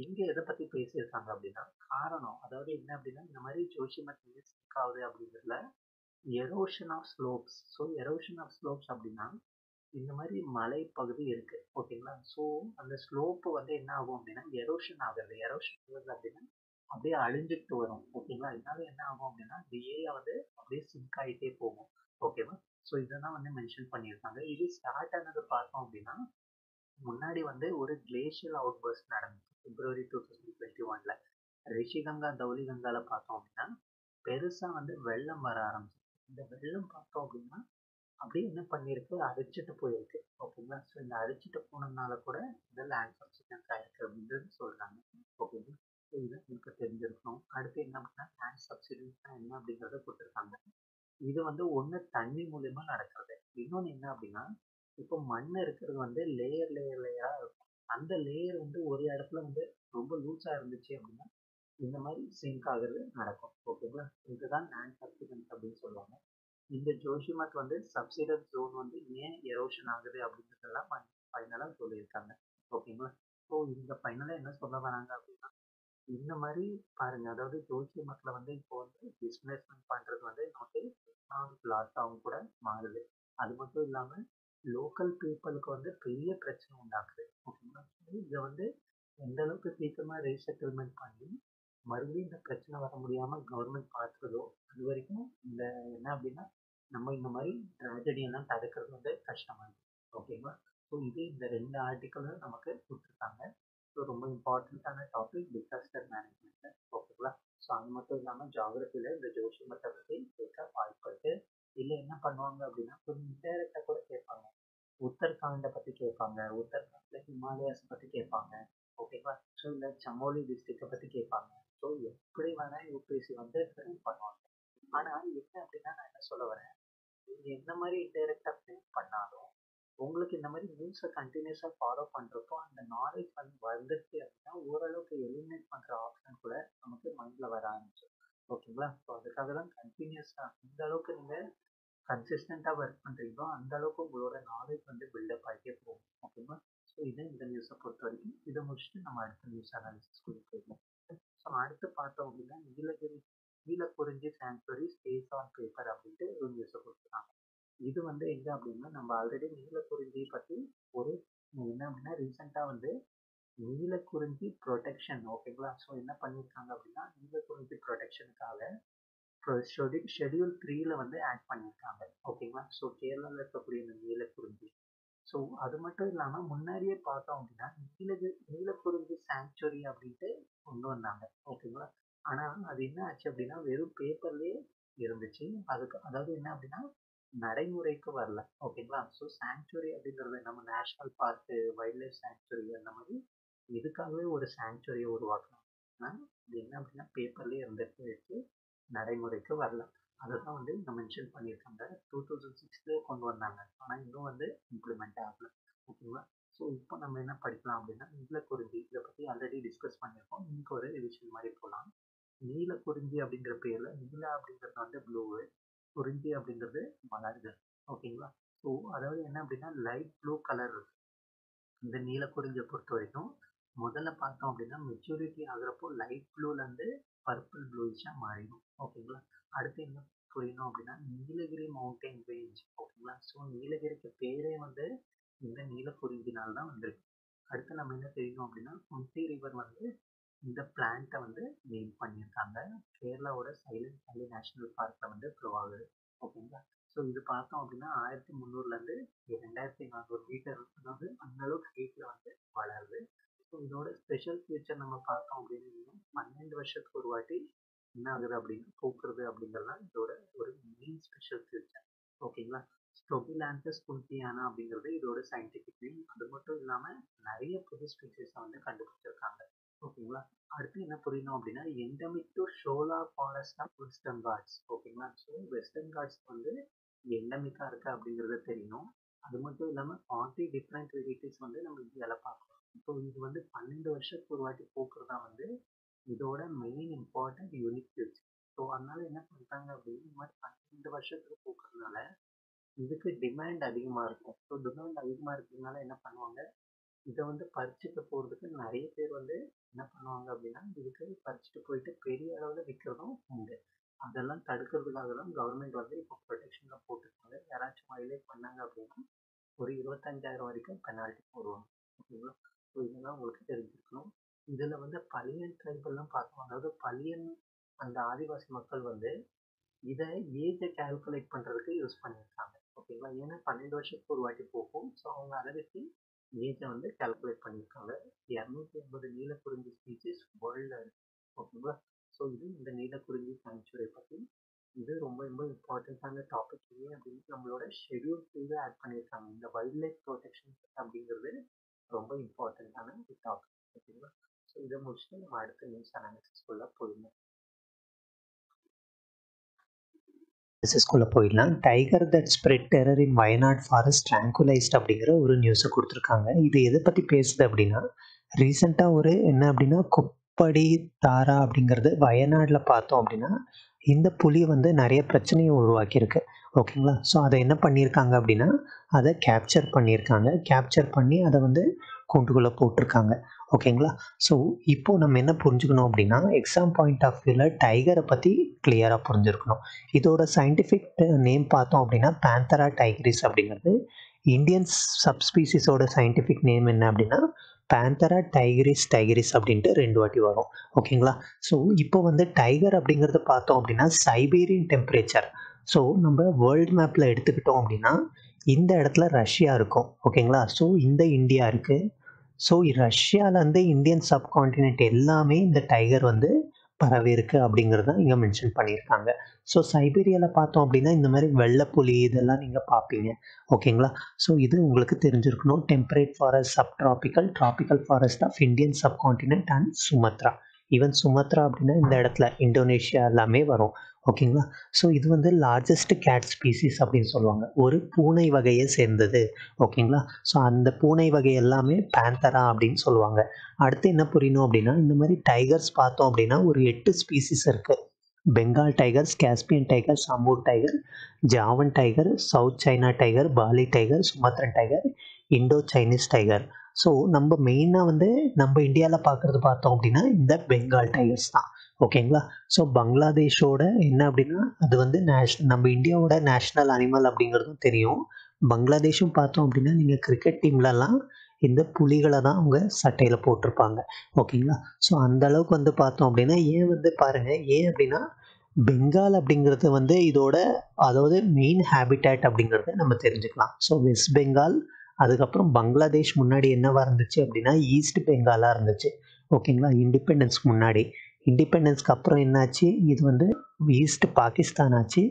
இங்கே எதை பற்றி பேசியிருக்காங்க அப்படின்னா காரணம், அதாவது என்ன அப்படின்னா இந்த மாதிரி ஜோஷிமத் வந்து ஸ்டிக் ஆகுது அப்படிங்கிறதுல erosion of slopes. So erosion of slopes அப்படின்னா இந்த மாதிரி மலைப்பகுதி இருக்குது. ஓகேங்களா? ஸோ அந்த ஸ்லோப்பு வந்து என்ன ஆகும் அப்படின்னா எரோஷன் ஆகுது. எரோஷன் ஆகுது அப்படின்னா அப்படியே அழிஞ்சிட்டு வரும். ஓகேங்களா? இதனால என்ன ஆகும் அப்படின்னா இந்த ஏரியா வந்து அப்படியே சிங்க் ஆகிட்டே போகும். ஓகேவா? So idana vandu mention panniranga. It is start anadhu paathom appadina munadi vandu oru glacial outburst nadandhu February twenty twenty-one la Rishiganga Dauli Ganga la paathom appadina perusa vandu vellam vara aarambichu. இந்த வெள்ளம் பார்த்தோம் அப்படின்னா அப்படியே என்ன பண்ணியிருக்கு அரிச்சிட்டு போயிருக்கு ஓகேங்களா. So இந்த அரிச்சிட்டு போனதுனால கூட இந்த லேண்ட் சப்சிடன்ஸ் ஆயிருக்கு அப்படின்றது சொல்கிறாங்க. ஓகேங்களா, ஸோ இதை உங்களுக்கு தெரிஞ்சிருக்கணும். அடுத்து என்ன அப்படின்னா லேண்ட் சப்சிடன்ஸ்னால் என்ன அப்படிங்கிறத கொடுத்துருக்காங்க. இது வந்து ஒன்று தண்ணி மூலயமா நடக்கிறது, இன்னொன்று என்ன அப்படின்னா இப்போ மண் இருக்கிறது வந்து லேயர் லேயர் லேயராக இருக்கும். அந்த லேயர் வந்து ஒரு இடத்துல வந்து ரொம்ப லூஸாக இருந்துச்சு அப்படின்னா இந்த மாதிரி சிங்க் ஆகிறது நடக்கும். ஓகேங்களா, இதுதான் லேண்ட் சப்சிடன்ஸ் அப்படின்னு சொல்லுவாங்க. இந்த ஜோஷிமத் வந்து சப்சிடன்ஸ் ஜோன் வந்து ஏன் எரோஷன் ஆகுது அப்படின்றதெல்லாம் ஃபைனலாக சொல்லியிருக்காங்க. ஓகேங்களா, ஸோ இந்த ஃபைனலாக என்ன சொல்ல வராங்க அப்படின்னா இந்த மாதிரி பாருங்க, அதாவது ஜோஷிமத்தில் வந்து இப்போ வந்து டிஸ்பிளேஸ்மெண்ட் பண்ணுறது வந்து நமக்கு எக்கனாமிக் லாஸாகவும் கூட மாறுது. அது மட்டும் இல்லாமல் லோக்கல் பீப்புளுக்கு வந்து பெரிய பிரச்சனை உண்டாக்குது. ஓகேங்களா, இதை வந்து எந்த அளவுக்கு சீக்கிரமாக ரீசெட்டில்மெண்ட் பண்ணி மறுபடியும் இந்த பிரச்சனை வர முடியாமல் கவர்மெண்ட் பார்த்துக்கிறதோ அது வரைக்கும் இந்த என்ன அப்படின்னா நம்ம இந்த மாதிரி ட்ராஜடியெல்லாம் தடுக்கிறது வந்து கஷ்டமாக இருக்குது. ஓகேங்களா, ஸோ இது இந்த ரெண்டு ஆர்டிக்கலும் நமக்கு கொடுத்துருக்காங்க. ஸோ ரொம்ப இம்பார்ட்டண்ட்டான டாபிக் டிசாஸ்டர் மேனேஜ்மெண்ட்டு. ஓகேங்களா, ஸோ அது மட்டும் இல்லாமல் ஜாகிரபியில் இந்த ஜோஷிமத்தை பற்றி கேட்க வாய்ப்பு இல்லை. என்ன பண்ணுவாங்க அப்படின்னா கொஞ்சம் இன்டைரக்டாக கூட கேட்பாங்க. உத்தரகாண்டை பற்றி கேட்பாங்க, உத்தரகாண்டில் ஹிமாலயாஸ் பற்றி கேட்பாங்க. ஓகேங்களா, ஸோ இந்த சமோலி டிஸ்ட்ரிக்டை பற்றி கேட்பாங்க. ஸோ எப்படி வேணால் யூபிஎஸ்சி வந்து ஃப்ரேம் பண்ணுவாங்க. ஆனால் என்ன அப்படின்னா நான் என்ன சொல்ல வரேன், நீங்கள் எந்த மாதிரி இன்டைரக்டாக ஃப்ரேம் பண்ணாலும் உங்களுக்கு இந்த மாதிரி நியூஸை கண்டினியூஸாக ஃபாலோ பண்ணுறப்போ அந்த நாலேஜ் வந்து வந்துருச்சு அப்படின்னா ஓரளவுக்கு எலிமினேட் பண்ணுற ஆப்ஷன் கூட நமக்கு மைண்டில் வர ஆரம்பிச்சோம். ஓகேங்களா, ஸோ அதுக்காக தான் கண்டினியூஸாக அந்த அளவுக்கு நீங்கள் கன்சிஸ்டண்ட்டாக ஒர்க் பண்ணுறீங்களோ அந்த அளவுக்கு உங்களோட நாலேஜ் வந்து பில்டப் ஆகிட்டே போகும். ஓகேங்களா, ஸோ இதை இந்த நியூஸை பொறுத்த வரைக்கும் இதை முடிச்சுட்டு நம்ம அடுத்த நியூஸ் அனாலிசிஸ் கொடுத்துருக்கோம். ஸோ அடுத்து பார்த்தோம் அப்படின்னா Nilgiri Neelakurinji sanctuary space on paper அப்படின்ட்டு ஒரு நியூஸை கொடுத்துருக்காங்க. இது வந்து எங்கே அப்படின்னா நம்ம ஆல்ரெடி நீலக்குறிஞ்சியை பற்றி ஒரு என்ன அப்படின்னா ரீசெண்டாக வந்து நீலக்குறிஞ்சி ப்ரொடெக்ஷன். ஓகேங்களா, ஸோ என்ன பண்ணியிருக்காங்க அப்படின்னா நீலக்குறிஞ்சி ப்ரொடெக்ஷனுக்காக ஷெடி ஷெடியூல் த்ரீயில் வந்து ஆட் பண்ணியிருக்காங்க. ஓகேங்களா, ஸோ கேரளாவில் இருக்கக்கூடிய இந்த நீலக்குறிஞ்சி. ஸோ அது மட்டும் இல்லாமல் முன்னாடியே பார்த்தோம் அப்படின்னா நீலகிரி நீலக்குறிஞ்சி சாங்சுவரி அப்படின்ட்டு கொண்டு வந்தாங்க. ஓகேங்களா, ஆனால் அது என்ன ஆச்சு அப்படின்னா வெறும் பேப்பர்லேயே இருந்துச்சு. அதுக்கு அதாவது என்ன அப்படின்னா நடைமுறைக்கு வரல. ஓகேங்களா, ஸோ சாங்சுவரி அப்படிங்கிறது நம்ம national park wild life sanctuary அந்த மாதிரி இதுக்காகவே ஒரு சாங்சுவரியை உருவாக்கலாம். ஆனால் இது என்ன அப்படின்னா பேப்பர்லேயே இருந்துட்டு நடைமுறைக்கு வரல. அதுதான் வந்து இங்கே மென்ஷன் பண்ணியிருக்காங்க. டூ தௌசண்ட் சிக்ஸ்லேயே கொண்டு வந்தாங்க, ஆனால் இன்னும் வந்து இம்ப்ளிமெண்ட் ஆகல. ஓகேங்களா, ஸோ இப்போ நம்ம என்ன படிக்கலாம் அப்படின்னா நீலக்குறிஞ்சி இதை பற்றி ஆல்ரெடி டிஸ்கஸ் பண்ணியிருக்கோம். இன்னைக்கு ஒரு ரிவிஷன் மாதிரி போகலாம். நீலக்குறிஞ்சி அப்படிங்கிற பேரில் நீலா அப்படிங்கிறது வந்து ப்ளூவு, குறிஞ்சி அப்படிங்கிறது மலர்கள். ஓகேங்களா, ஸோ அதாவது என்ன அப்படின்னா லைட் ப்ளூ கலர் இருக்குது. இந்த நீலக்குறிஞ்சியை பொறுத்த வரைக்கும் முதல்ல பார்த்தோம் அப்படின்னா மெச்சூரிட்டி ஆகிறப்போ லைட் ப்ளூலேருந்து பர்பிள் ப்ளூயிஷாக மாறிடும். ஓகேங்களா, அடுத்து என்ன புரியணும் அப்படின்னா நீலகிரி மவுண்டைன் ரேஞ்ச். ஓகேங்களா, ஸோ நீலகிரிக்கு பேரே வந்து இந்த நீலக்குறிஞ்சினால் தான் வந்திருக்கு. அடுத்து நம்ம என்ன தெரியணும் அப்படின்னா குந்தி ரிவர் வந்து இந்த பிளான்ட்டை வந்து நேம் பண்ணியிருக்காங்க. கேரளாவோட சைலண்ட் வேலி நேஷனல் பார்க்கில் வந்து ஃப்ளோ ஆகுது. ஓகேங்களா, ஸோ இது பார்த்தோம் அப்படின்னா ஆயிரத்தி முந்நூறுலேருந்து ரெண்டாயிரத்தி நானூறு மீட்டர் அதாவது அந்தளவுக்கு ஹீட்டில் வந்து வளருது. ஸோ இதோட ஸ்பெஷல் ஃபியூச்சர் நம்ம பார்த்தோம் அப்படின்னு பன்னெண்டு வருஷத்துக்கு ஒரு வாட்டி என்ன ஆகுது அப்படின்னு பூக்குறது அப்படிங்கிறதுலாம் இதோட ஒரு மெயின் ஸ்பெஷல் ஃபியூச்சர். ஓகேங்களா, ஸ்ட்ரோபிலாந்தஸ் குந்தியானா அப்படிங்கிறது இதோட சயின்டிஃபிக் நேம். அது மட்டும் இல்லாமல் நிறைய புது ஸ்பீஷஸை வந்து கண்டுபிடிச்சிருக்காங்க. ஓகேங்களா, அடுத்து என்ன புரியணும் அப்படின்னா endemic to shola forest of western Ghats. ஓகேங்களா, ஸோ வெஸ்டர்ன் காட்ஸ் வந்து எண்டமிக்காக இருக்குது அப்படிங்கிறது தெரியணும். அது மட்டும் இல்லாமல் ஃபார்ட்டி டிஃப்ரெண்ட் வெரைட்டிஸ் வந்து நம்ம இந்தியாவில் பார்க்கணும். ஸோ இது வந்து பன்னெண்டு வருஷத்துக்கு ஒரு வாட்டி பூக்குறதா வந்து இதோட main important unique future. So அதனால் என்ன பண்ணுறாங்க அப்படின்னு இந்த மாதிரி பன்னெண்டு வருஷத்துக்கு போக்குறதுனால இதுக்கு டிமாண்ட் அதிகமாக இருக்கும். ஸோ டிமாண்ட் அதிகமாக இருக்கிறதுனால என்ன பண்ணுவாங்க இதை வந்து பறிச்சுட்டு போகிறதுக்கு நிறைய பேர் வந்து என்ன பண்ணுவாங்க அப்படின்னா இதுக்கு பறிச்சுட்டு போயிட்டு பெரிய அளவில் விற்கிறதும் உண்டு. அதெல்லாம் தடுக்கிறதுக்காக தான் கவர்மெண்ட் வந்து இப்போ ப்ரொடெக்ஷனில் போட்டுருக்காங்க. யாராச்சும் வயலேட் பண்ணாங்க அப்படின்னா ஒரு இருபத்தஞ்சாயிரம் வரைக்கும் பெனால்ட்டி போடுவாங்க. ஓகேங்களா, ஸோ இதெல்லாம் உங்களுக்கு தெரிஞ்சுக்கணும். இதில் வந்து பலியன் ட்ரைபெல்லாம் பார்த்தோம், அதாவது பலியன் அந்த ஆதிவாசி மக்கள் வந்து இதை ஏஜை கால்குலேட் பண்ணுறதுக்கு யூஸ் பண்ணியிருக்காங்க. Okay, so we will calculate the amount of the Nilakkurinji species worldwide. Okay, so this is the Nilakkurinji sanctuary. This is a very important topic. We will schedule the wildlife protection. This is a very important topic. So this is the news analysis. This is Tiger that spread terror in Vayanad forest tranquilized அப்படிங்கற ஒரு news கொடுத்திருக்காங்க. இது எதை பத்தி பேசுது அப்படினா ரீசன்ட்டா ஒரு என்ன அப்படினா குப்படி தாரா அப்படிங்கறது வயநாட்ல பார்த்தோம் அப்படினா இந்த புலி வந்து நிறைய பிரச்சனையை உருவாக்கி இருக்கு. ஓகேங்களா? சோ அதை என்ன பண்ணிருக்காங்க அப்படினா அதை கேப்சர் பண்ணிருக்காங்க. கேப்சர் பண்ணி அதை வந்து கூண்டுக்குள்ள போட்டுருக்காங்க. ஓகேங்களா? ஸோ இப்போ நம்ம என்ன புரிஞ்சுக்கணும் அப்படின்னா எக்ஸாம் பாயிண்ட் ஆஃப் வியூவில் டைகரை பற்றி கிளியராக புரிஞ்சுருக்கணும். இதோட சயின்டிஃபிக் நேம் பார்த்தோம் அப்படின்னா பேந்தரா டைகிரிஸ் அப்படிங்கிறது. இந்தியன் சப்ஸ்பீசிஸோட சயின்டிஃபிக் நேம் என்ன அப்படின்னா பேந்தரா டைகிரிஸ் டைகிரிஸ் அப்படின்ட்டு ரெண்டு வாட்டி வரும். ஓகேங்களா? ஸோ இப்போ வந்து டைகர் அப்படிங்கிறத பார்த்தோம் அப்படின்னா சைபீரியன் டெம்பரேச்சர். ஸோ நம்ம வேர்ல்டு மேப்பில் எடுத்துக்கிட்டோம் அப்படின்னா இந்த இடத்துல ரஷ்யா இருக்கும். ஓகேங்களா? ஸோ இந்த இந்தியா இருக்குது. ஸோ ரஷ்யாவிலேருந்து இந்தியன் சப்கான்டினென்ட் எல்லாமே இந்த டைகர் வந்து பரவி இருக்கு அப்படிங்கிறதான் இங்கே மென்ஷன் பண்ணியிருக்காங்க. ஸோ சைபீரியாவில் பார்த்தோம் அப்படின்னா இந்த மாதிரி வெள்ளைப்புலி இதெல்லாம் நீங்கள் பார்ப்பீங்க. ஓகேங்களா? ஸோ இது உங்களுக்கு தெரிஞ்சிருக்கணும். Temperate forest, subtropical, tropical forest of Indian subcontinent and Sumatra. Even Sumatra அப்படின்னா இந்த இடத்துல இந்தோனேஷியா எல்லாமே வரும். ஓகேங்களா? ஸோ இது வந்து லார்ஜஸ்ட் கேட் ஸ்பீசிஸ் அப்படின்னு சொல்லுவாங்க. ஒரு பூனை வகையை சேர்ந்தது. ஓகேங்களா? ஸோ அந்த பூனை வகை எல்லாமே பேந்தரா அப்படின்னு சொல்லுவாங்க. அடுத்து என்ன புரியணும் அப்படின்னா இந்த மாதிரி டைகர்ஸ் பார்த்தோம் அப்படின்னா ஒரு எட்டு ஸ்பீசிஸ் இருக்குது. Bengal tigers, Caspian tiger, Amur tiger, Javan tiger, South China tiger, Bali tiger, Sumatran tiger, Indo Chinese tiger. So நம்ம மெயினாக வந்து நம்ம இந்தியாவில் பார்க்குறது பார்த்தோம் அப்படின்னா இந்த பெங்கால் டைகர்ஸ் தான். ஓகேங்களா? ஸோ பங்களாதேஷோட என்ன அப்படின்னா அது வந்து நேஷ் நம்ம இந்தியாவோட நேஷ்னல் அனிமல் அப்படிங்கிறதும் தெரியும். பங்களாதேஷும் பார்த்தோம் அப்படின்னா நீங்கள் கிரிக்கெட் டீம்லலாம் இந்த புலிகளை தான் அவங்க சட்டையில் போட்டிருப்பாங்க. ஓகேங்களா? ஸோ அந்தளவுக்கு வந்து பார்த்தோம் அப்படின்னா ஏன் வந்து பாருங்கள் ஏன் அப்படின்னா பெங்கால் அப்படிங்கிறது வந்து இதோட அதாவது மெயின் ஹேபிட்டேட் அப்படிங்கிறத நம்ம தெரிஞ்சுக்கலாம். ஸோ வெஸ்ட் பெங்கால், அதுக்கப்புறம் பங்களாதேஷ் முன்னாடி என்னவாக இருந்துச்சு அப்படின்னா ஈஸ்ட் பெங்காலாக இருந்துச்சு. ஓகேங்களா? இண்டிபெண்டன்ஸ்க்கு முன்னாடி, இண்டிபெண்டன்ஸ்க்கு அப்புறம் என்னாச்சு இது வந்து ஈஸ்ட் பாகிஸ்தான் ஆச்சு.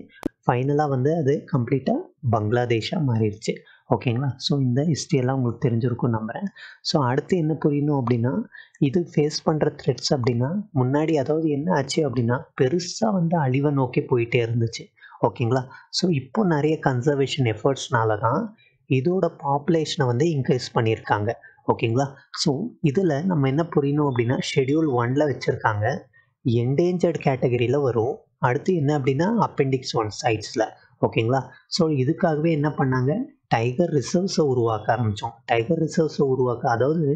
ஃபைனலாக வந்து அது கம்ப்ளீட்டாக பங்களாதேஷாக மாறிடுச்சு. ஓகேங்களா? ஸோ இந்த ஹிஸ்ட்ரியெல்லாம் உங்களுக்கு தெரிஞ்சிருக்கும் நம்புகிறேன். ஸோ அடுத்து என்ன புரியணும் அப்படின்னா இது ஃபேஸ் பண்ணுற த்ரெட்ஸ் அப்படின்னா முன்னாடி அதாவது என்ன ஆச்சு அப்படின்னா பெருசாக வந்து அழிவை நோக்கி போயிட்டே இருந்துச்சு. ஓகேங்களா? ஸோ இப்போ நிறைய கன்சர்வேஷன் எஃபர்ட்ஸ்னால தான் இதோட பாப்புலேஷனை வந்து இன்க்ரீஸ் பண்ணியிருக்காங்க. ஓகேங்களா? ஸோ இதில் நம்ம என்ன புரியணும் அப்படின்னா ஷெடியூல் ஒன்ல வச்சுருக்காங்க, என்டேஞ்சர்ட் கேட்டகரியில் வரும். அடுத்து என்ன அப்படின்னா அப்பெண்டிக்ஸ் ஒன் சைட்ஸில். ஓகேங்களா? ஸோ இதுக்காகவே என்ன பண்ணாங்க டைகர் ரிசர்வ்ஸை உருவாக்க ஆரம்பித்தோம். டைகர் ரிசர்வ்ஸை உருவாக்க அதாவது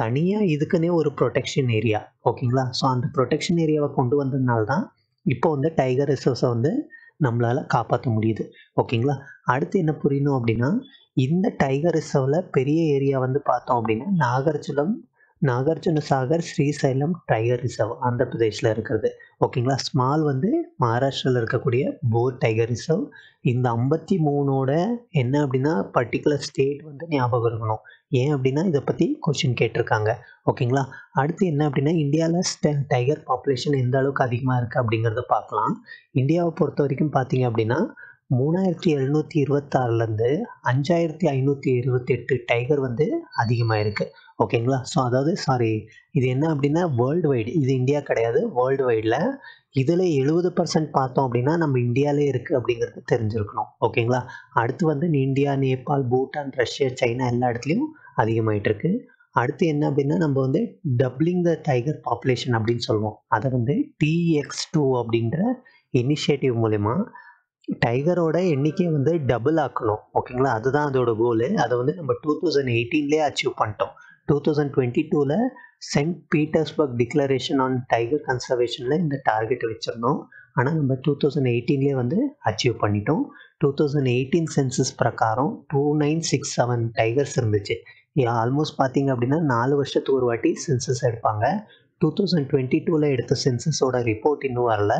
தனியாக இதுக்குன்னே ஒரு ப்ரொடெக்ஷன் ஏரியா. ஓகேங்களா? ஸோ அந்த ப்ரொடெக்ஷன் ஏரியாவை கொண்டு வந்ததுனால தான் இப்போ வந்து டைகர் ரிசர்வ்ஸை வந்து நம்மளால் காப்பாற்ற முடியுது. ஓகேங்களா? அடுத்து என்ன புரியணும் அப்படின்னா இந்த டைகர் ரிசர்வில் பெரிய ஏரியா வந்து பார்த்தோம் அப்படின்னா நாகார்ஜுனம் நாகார்ஜுன சாகர் ஸ்ரீசைலம் டைகர் ரிசர்வ் ஆந்திர பிரதேசில் இருக்கிறது. ஓகேங்களா? ஸ்மால் வந்து மகாராஷ்டிராவில் இருக்கக்கூடிய போர் டைகர் ரிசர்வ். இந்த ஐம்பத்தி மூணோட என்ன அப்படின்னா பர்டிகுலர் ஸ்டேட் வந்து ஞாபகம் இருக்கணும். ஏன் அப்படின்னா இதை பற்றி கொஸ்டின் கேட்டிருக்காங்க. ஓகேங்களா? அடுத்து என்ன அப்படின்னா இந்தியாவில் டைகர் பாப்புலேஷன் எந்த அளவுக்கு அதிகமாக இருக்குது அப்படிங்கிறத பார்க்கலாம். இந்தியாவை பொறுத்த வரைக்கும் பார்த்தீங்க அப்படின்னா மூணாயிரத்தி எழுநூற்றி இருபத்தாறுலேருந்து அஞ்சாயிரத்தி ஐநூற்றி இருபத்தி எட்டு டைகர் வந்து அதிகமாக இருக்குது. ஓகேங்களா? ஸோ அதாவது சாரி இது என்ன அப்படின்னா வேர்ல்டு வைடு, இது இந்தியா கிடையாது, வேர்ல்டு வைடில் இதில் எழுபது பர்சன்ட் பார்த்தோம் அப்படின்னா நம்ம இந்தியாவிலே இருக்குது அப்படிங்கிறது தெரிஞ்சுருக்கணும். ஓகேங்களா? அடுத்து வந்து India, Nepal, Bhutan, Russia, China எல்லா இடத்துலையும் அதிகமாகிட்டு இருக்கு. அடுத்து என்ன அப்படின்னா நம்ம வந்து டப்ளிங் த டைகர் பாப்புலேஷன் அப்படின்னு சொல்லுவோம். அதை வந்து டிஎக்ஸ் டூ அப்படின்ற இனிஷியேட்டிவ் மூலமா டைகரோட எண்ணிக்கையை வந்து டபுள் ஆக்கணும். ஓகேங்களா? அதுதான் அதோட கோலு. அதை வந்து நம்ம டூ தௌசண்ட் எயிட்டீன்லேயே அச்சீவ் பண்ணிட்டோம். டூ தௌசண்ட் டுவெண்ட்டி டூவில் Saint Petersburg declaration on tiger கன்சர்வேஷனில் இந்த டார்கெட்டை வச்சிருந்தோம். ஆனால் நம்ம டூ தௌசண்ட் எயிட்டீன்லேயே வந்து அச்சீவ் பண்ணிட்டோம். டூ தௌசண்ட் எயிட்டீன் சென்சஸ் பிரகாரம் two nine six seven tigers இருந்துச்சு. ஆல்மோஸ்ட் பார்த்தீங்க அப்படின்னா நாலு வருஷத்துக்கு ஒரு வாட்டி சென்சஸ் எடுப்பாங்க. டூ தௌசண்ட் டுவெண்ட்டி டூவில் எடுத்த சென்சஸோட ரிப்போர்ட் இன்னும் வரல.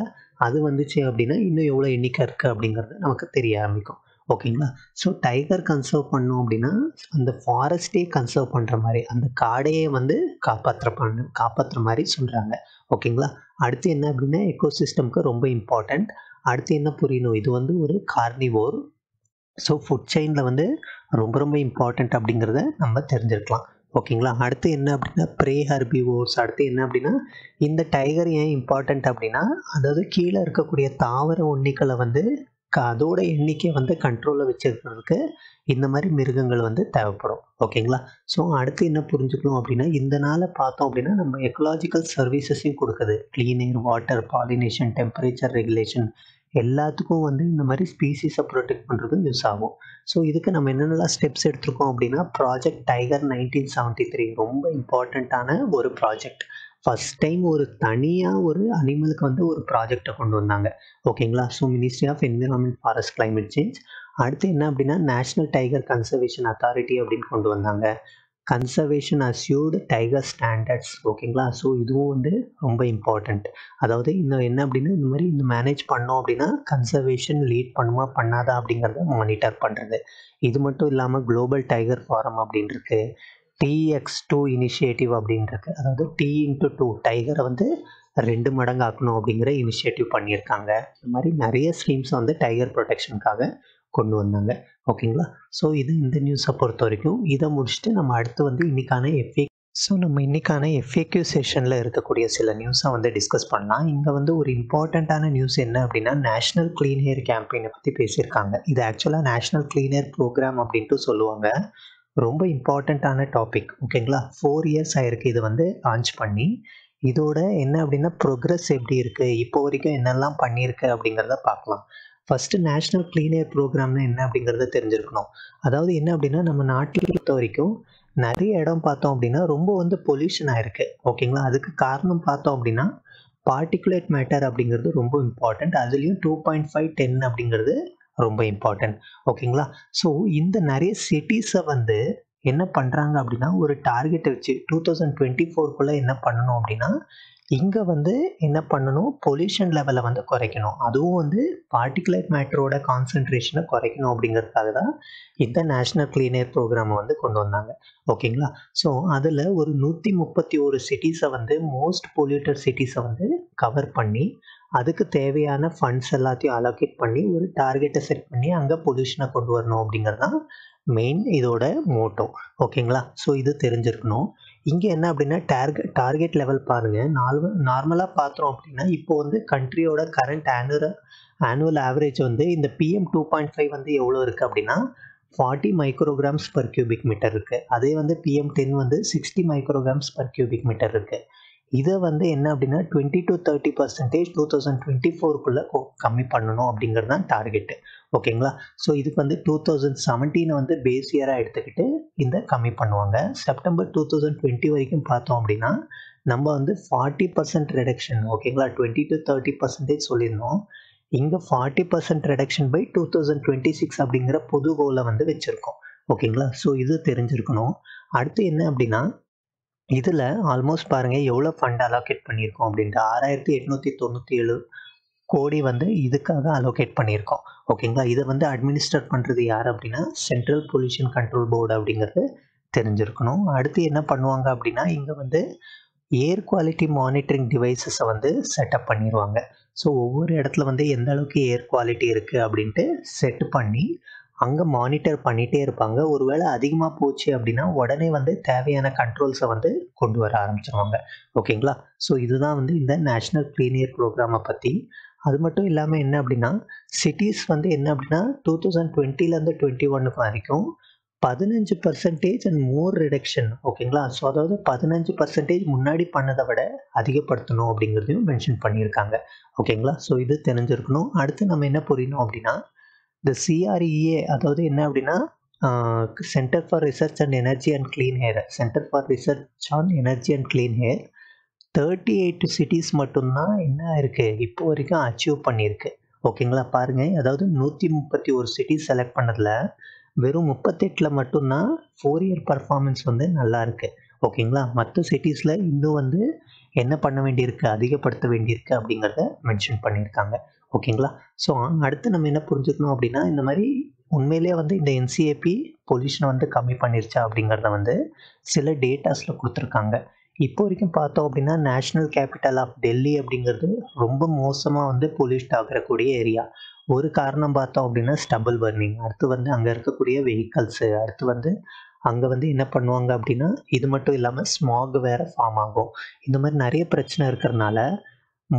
அது வந்துச்சு அப்படின்னா இன்னும் எவ்வளோ எண்ணிக்கை இருக்குது அப்படிங்கிறது நமக்கு தெரிய ஆரம்பிக்கும். ஓகேங்களா. ஸோ டைகர் கன்சர்வ் பண்ணோம் அப்படின்னா அந்த ஃபாரஸ்ட்டே கன்சர்வ் பண்ணுற மாதிரி, அந்த காடையே வந்து காப்பாற்ற பண்ண காப்பாற்றுற மாதிரி சொல்கிறாங்க. ஓகேங்களா. அடுத்து என்ன அப்படின்னா எக்கோசிஸ்டம்க்கு ரொம்ப இம்பார்ட்டண்ட். அடுத்து என்ன புரியணும், இது வந்து ஒரு கார்னிவோர். ஸோ ஃபுட் செயினில் வந்து ரொம்ப ரொம்ப இம்பார்ட்டண்ட் அப்படிங்கிறத நம்ம தெரிஞ்சிருக்கலாம். ஓகேங்களா. அடுத்து என்ன அப்படின்னா ப்ரே ஹர்பிவோர்ஸ். அடுத்து என்ன அப்படின்னா இந்த டைகர் ஏன் இம்பார்ட்டண்ட் அப்படின்னா அதாவது கீழே இருக்கக்கூடிய தாவர உண்ணிகளை வந்து அதோட எண்ணிக்கை வந்து கண்ட்ரோலில் வச்சுருக்கிறதுக்கு இந்த மாதிரி மிருகங்கள் வந்து தேவைப்படும். ஓகேங்களா. ஸோ அடுத்து என்ன புரிஞ்சுக்கணும் அப்படின்னா இந்த நாளை பார்த்தோம் அப்படின்னா நம்ம எக்கலாஜிக்கல் சர்வீசஸையும் கொடுக்குது. Clean air, water, pollination, temperature regulation எல்லாத்துக்கும் வந்து இந்த மாதிரி ஸ்பீசிஸை ப்ரொடெக்ட் பண்ணுறதும் யூஸ் ஆகும். ஸோ இதுக்கு நம்ம என்னென்னலாம் ஸ்டெப்ஸ் எடுத்துருக்கோம் அப்படின்னா project tiger nineteen seventy three ரொம்ப இம்பார்ட்டண்ட்டான ஒரு ப்ராஜெக்ட். ஃபஸ்ட் டைம் ஒரு தனியாக ஒரு அனிமலுக்கு வந்து ஒரு ப்ராஜெக்டை கொண்டு வந்தாங்க. ஓகேங்களா. So ministry of environment forest climate change. அடுத்து என்ன அப்படின்னா நேஷ்னல் டைகர் கன்சர்வேஷன் அத்தாரிட்டி அப்படின்னு கொண்டு வந்தாங்க. Conservation assured tiger standards. ஓகேங்களா. ஸோ இதுவும் வந்து ரொம்ப இம்பார்ட்டண்ட். அதாவது இன்னும் என்ன அப்படின்னா இந்த மாதிரி இந்த மேனேஜ் பண்ணோம் அப்படின்னா கன்சர்வேஷன் லீட் பண்ணுமா பண்ணாதா அப்படிங்கிறத மானிட்டர் பண்ணுறது. இது மட்டும் இல்லாமல் குளோபல் டைகர் ஃபாரம் அப்படின்னு இருக்கு, டிஎக்ஸ் டூ இனிஷியேட்டிவ் அப்படின்னு இருக்கு. அதாவது டி இன்ட்டு டூ டைகரை வந்து ரெண்டு மடங்கு ஆக்கணும் அப்படிங்கிற இனிஷியேட்டிவ் பண்ணியிருக்காங்க. இந்த மாதிரி நிறைய ஸ்கீம்ஸ் வந்து டைகர் ப்ரொடெக்ஷனுக்காக கொண்டு வந்தாங்க. ஓகேங்களா. ஸோ இது இந்த நியூஸை பொறுத்த வரைக்கும். இதை முடிச்சுட்டு நம்ம அடுத்து வந்து இன்றைக்கான எஃப்ஏ ஸோ நம்ம இன்றைக்கான எஃப்ஏக்யூ செஷனில் இருக்கக்கூடிய சில நியூஸை வந்து டிஸ்கஸ் பண்ணலாம். இங்கே வந்து ஒரு இம்பார்ட்டண்ட்டான நியூஸ் என்ன அப்படின்னா நேஷ்னல் க்ளீன் ஏர் கேம்பெயினை பற்றி பேசியிருக்காங்க. இது ஆக்சுவலாக நேஷ்னல் க்ளீன் ஏர் ப்ரோக்ராம் அப்படின்ட்டு சொல்லுவாங்க. ரொம்ப இம்பார்ட்டண்ட்டான டாபிக். ஓகேங்களா. ஃபோர் இயர்ஸ் ஆகிருக்கு இது வந்து லான்ச் பண்ணி. இதோட என்ன அப்படின்னா ப்ரோக்ரஸ் எப்படி இருக்குது, இப்போ வரைக்கும் என்னெல்லாம் பண்ணியிருக்கு அப்படிங்கிறத பார்க்கலாம். ஃபஸ்ட்டு நேஷ்னல் க்ளீன் ஏர் ப்ரோக்ராம்னா என்ன அப்படிங்கிறத தெரிஞ்சிருக்கணும். அதாவது என்ன அப்படின்னா நம்ம நாட்டில் பொறுத்த வரைக்கும் நிறைய இடம் பார்த்தோம் அப்படின்னா ரொம்ப வந்து பொல்யூஷன் ஆகிருக்கு. ஓகேங்களா. அதுக்கு காரணம் பார்த்தோம் அப்படின்னா பார்ட்டிகுலேட் மேட்டர் அப்படிங்கிறது ரொம்ப இம்பார்ட்டண்ட். அதுலேயும் டூ பாயிண்ட் ஃபைவ் டென் அப்படிங்கிறது ரொம்ப இம்பார்ட்டண்ட். ஓகேங்களா. ஸோ இந்த நிறைய சிட்டிஸை வந்து என்ன பண்ணுறாங்க அப்படின்னா ஒரு டார்கெட்டை வச்சு டூ தௌசண்ட் டுவெண்ட்டி ஃபோர்க்குள்ளே என்ன பண்ணணும் அப்படின்னா இங்கே வந்து என்ன பண்ணணும், பொல்யூஷன் லெவலை வந்து குறைக்கணும். அதுவும் வந்து பார்ட்டிகுலேட் மேட்டரோட கான்சன்ட்ரேஷனை குறைக்கணும் அப்படிங்கிறதுக்காக தான் இந்த நேஷ்னல் க்ளீன் ஏர் ப்ரோக்ராமை வந்து கொண்டு வந்தாங்க. ஓகேங்களா. ஸோ அதில் ஒரு நூற்றி முப்பத்தி ஒரு சிட்டிஸை வந்து மோஸ்ட் பொல்யூட்டட் சிட்டிஸை வந்து கவர் பண்ணி அதுக்கு தேவையான ஃபண்ட்ஸ் எல்லாத்தையும் அலோகேட் பண்ணி ஒரு டார்கெட்டை செட் பண்ணி அங்கே பொல்யூஷனை கொண்டு வரணும் அப்படிங்கிறதான் மெயின் இதோட மோட்டோ. ஓகேங்களா. ஸோ இது தெரிஞ்சிருக்கணும். இங்கே என்ன அப்படின்னா டார்கெட் டார்கெட் லெவல் பாருங்கள். நார்மல் நார்மலாக பார்த்தோம் அப்படின்னா இப்போ வந்து கண்ட்ரியோட கரண்ட் ஆனுவல் ஆனுவல் ஆவரேஜ் வந்து இந்த பிஎம் டூ பாயிண்ட் ஃபைவ் வந்து எவ்வளோ இருக்குது அப்படின்னா forty micrograms per cubic metre இருக்குது. அதே வந்து பிஎம் டென் வந்து sixty micrograms per cubic metre இருக்குது. இதை வந்து என்ன அப்படின்னா twenty to thirty percentage two thousand twenty ஃபோருக்குள்ளே கம்மி பண்ணணும் அப்படிங்கிறது தான் டார்கெட்டு. ஓகேங்களா. ஸோ இதுக்கு வந்து டூ தௌசண்ட் செவன்டீனை வந்து பேஸ் இயராக எடுத்துக்கிட்டு இந்த கம்மி பண்ணுவாங்க. செப்டம்பர் டூ தௌசண்ட் டுவெண்ட்டி வரைக்கும் பார்த்தோம் அப்படின்னா நம்ம வந்து ஃபார்ட்டி பர்சன்ட் ரிடக்ஷன். ஓகேங்களா. டுவெண்ட்டி டு தேர்ட்டி பர்சன்டேஜ் சொல்லியிருந்தோம். இங்கே forty percent reduction by two thousand twenty six அப்படிங்கிற பொது கோலை வந்து வச்சுருக்கோம். ஓகேங்களா. ஸோ இது தெரிஞ்சிருக்கணும். அடுத்து என்ன அப்படின்னா இதில் ஆல்மோஸ்ட் பாருங்கள் எவ்வளோ ஃபண்ட் அலோகேட் பண்ணியிருக்கோம் அப்படின்ட்டு ஆறாயிரத்தி எட்நூற்றி தொண்ணூற்றி ஏழு கோடி வந்து இதுக்காக அலோகேட் பண்ணியிருக்கோம். ஓகேங்களா. இதை வந்து அட்மினிஸ்டர் பண்ணுறது யார் அப்படின்னா சென்ட்ரல் பொல்யூஷன் கண்ட்ரோல் போர்டு அப்படிங்கிறது தெரிஞ்சிருக்கணும். அடுத்து என்ன பண்ணுவாங்க அப்படின்னா இங்கே வந்து ஏர் குவாலிட்டி மானிட்டரிங் டிவைசஸை வந்து செட்டப் பண்ணிடுவாங்க. ஸோ ஒவ்வொரு இடத்துல வந்து எந்த அளவுக்கு ஏர் குவாலிட்டி இருக்குது அப்படின்ட்டு செட் பண்ணி அங்கே மானிட்டர் பண்ணிகிட்டே இருப்பாங்க. ஒருவேளை அதிகமாக போச்சு அப்படின்னா உடனே வந்து தேவையான கண்ட்ரோல்ஸை வந்து கொண்டு வர ஆரம்பிச்சிருவாங்க. ஓகேங்களா. ஸோ இதுதான் வந்து இந்த நேஷ்னல் க்ளீன் ஏர் ப்ரோக்ராமை பற்றி. அது மட்டும் இல்லாமல் என்ன அப்படின்னா சிட்டிஸ் வந்து என்ன அப்படின்னா டூ தௌசண்ட் டுவெண்ட்டிலேருந்து டுவெண்ட்டி ஒன்னுக்கு வரைக்கும் பதினஞ்சு பர்சன்டேஜ் அண்ட் மோர் ரிடக்ஷன். ஓகேங்களா. ஸோ அதாவது பதினஞ்சு பர்சன்டேஜ் முன்னாடி பண்ணதை விட அதிகப்படுத்தணும் அப்படிங்கிறதையும் மென்ஷன் பண்ணியிருக்காங்க. ஓகேங்களா. ஸோ இது தெரிஞ்சிருக்கணும். அடுத்து நம்ம என்ன புரியணும் அப்படின்னா இந்த சிஆர்இஏ அதாவது என்ன அப்படின்னா centre for research and energy and clean air centre for research on energy and clean air thirty eight cities மட்டும்தான் என்ன இருக்குது இப்போ வரைக்கும் அச்சீவ் பண்ணியிருக்கு. ஓகேங்களா. பாருங்கள் அதாவது நூற்றி முப்பத்தி ஒரு சிட்டிஸ் செலக்ட் பண்ணதில் வெறும் முப்பத்தெட்டில் மட்டும்தான் ஃபோர் இயர் பர்ஃபார்மன்ஸ் வந்து நல்லா இருக்குது. ஓகேங்களா. மற்ற சிட்டிஸில் இன்னும் வந்து என்ன பண்ண வேண்டியிருக்கு, அதிகப்படுத்த வேண்டியிருக்கு அப்படிங்கிறத மென்ஷன் பண்ணியிருக்காங்க. ஓகேங்களா. ஸோ அடுத்து நம்ம என்ன புரிஞ்சுக்கணும் அப்படின்னா இந்த மாதிரி உண்மையிலே வந்து இந்த என்சிஏபி பொல்யூஷனை வந்து கம்மி பண்ணிருச்சா அப்படிங்கிறத வந்து சில டேட்டாஸில் கொடுத்துருக்காங்க. இப்போ வரைக்கும் பார்த்தோம் அப்படின்னா நேஷ்னல் கேபிட்டல் ஆஃப் டெல்லி அப்படிங்கிறது ரொம்ப மோசமாக வந்து பொல்யூஷன் ஆகிறக்கூடிய ஏரியா. ஒரு காரணம் பார்த்தோம் அப்படின்னா ஸ்டபுள் பர்னிங், அடுத்து வந்து அங்கே இருக்கக்கூடிய வெஹிக்கல்ஸு, அடுத்து வந்து அங்கே வந்து என்ன பண்ணுவாங்க அப்படின்னா இது மட்டும் இல்லாமல் ஸ்மாக் வேறு ஃபார்ம் ஆகும். இந்த மாதிரி நிறைய பிரச்சனை இருக்கிறதுனால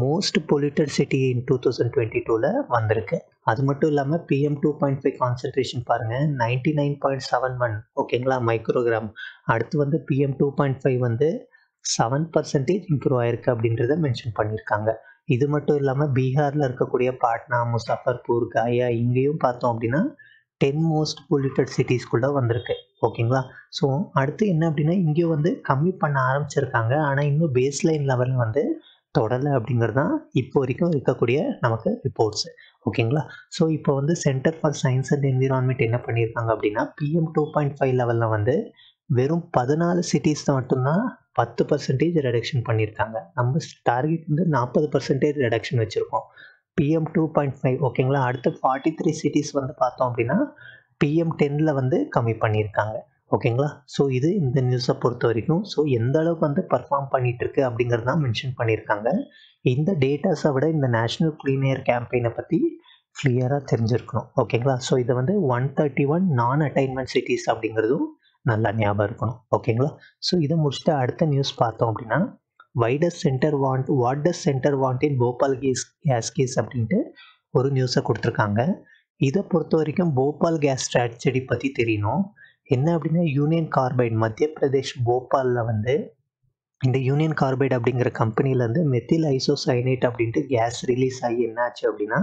most polluted city in two thousand twenty டூவில் வந்திருக்கு. அது மட்டும் இல்லாமல் PM two point five concentration பாருங்கள் ninety nine point seven one ஓகேங்களா மைக்ரோகிராம். அடுத்து வந்து பிஎம் டூ பாயிண்ட் ஃபைவ் வந்து செவன் பர்சன்டேஜ் இம்ப்ரூவ் ஆயிருக்கு அப்படின்றத மென்ஷன் பண்ணியிருக்காங்க. இது மட்டும் இல்லாமல் பீகாரில் இருக்கக்கூடிய பாட்னா, முசாஃபர்பூர், காயா இங்கேயும் பார்த்தோம் அப்படின்னா டென் மோஸ்ட் பொல்யூட்டட் சிட்டிஸ்குள்ளே வந்திருக்கு ஓகேங்களா. ஸோ அடுத்து என்ன அப்படின்னா இங்கேயும் வந்து கம்மி பண்ண ஆரம்பிச்சிருக்காங்க, ஆனால் இன்னும் பேஸ்லைன் லெவலில் வந்து தொடலை அப்படிங்கிறது தான் இப்போ வரைக்கும் இருக்கக்கூடிய நமக்கு ரிப்போர்ட்ஸ் ஓகேங்களா. ஸோ இப்போ வந்து centre for science and environment என்ன பண்ணியிருக்காங்க அப்படின்னா பிஎம் டூ பாயிண்ட் ஃபைவ் லெவலில் வந்து வெறும் பதினாலு சிட்டிஸ் தான் மட்டும்தான் பத்து பர்சன்டேஜ் ரெடக்ஷன் பண்ணியிருக்காங்க. நம்ம டார்கெட் வந்து நாற்பது பர்சன்டேஜ் ரெடக்ஷன் வச்சுருக்கோம் பிஎம் டூ பாயிண்ட் ஃபைவ் ஓகேங்களா. அடுத்து ஃபார்ட்டி த்ரீ சிட்டிஸ் வந்து பார்த்தோம் அப்படின்னா பிஎம் டென்னில் வந்து கம்மி பண்ணியிருக்காங்க ஓகேங்களா. ஸோ இது இந்த நியூஸை பொறுத்த வரைக்கும் ஸோ எந்த அளவுக்கு வந்து பர்ஃபார்ம் பண்ணிகிட்ருக்கு அப்படிங்கிறது தான் மென்ஷன் பண்ணியிருக்காங்க. இந்த டேட்டாஸை விட இந்த நேஷ்னல் க்ளீன் ஏர் கேம்பெயினை பற்றி கிளியராக தெரிஞ்சிருக்கணும் ஓகேங்களா. ஸோ இதை வந்து one thirty one non attainment cities அப்படிங்கிறதும் நல்லா ஞாபகம் இருக்கணும் ஓகேங்களா. ஸோ இதை முடிச்சுட்டு அடுத்த நியூஸ் பார்த்தோம் அப்படின்னா why does centre want what does centre want in Bhopal gas case case அப்படின்ட்டு ஒரு நியூஸை கொடுத்துருக்காங்க. இதை பொறுத்த வரைக்கும் போபால் கேஸ் ட்ராஜடி பற்றி தெரியணும். என்ன அப்படின்னா யூனியன் கார்பைட் மத்திய பிரதேஷ் போபாலில் வந்து இந்த யூனியன் கார்பைட் அப்படிங்கிற கம்பெனிலேருந்து மெத்தில் ஐசோசைனேட் அப்படின்ட்டு கேஸ் ரிலீஸ் ஆகி என்னாச்சு அப்படின்னா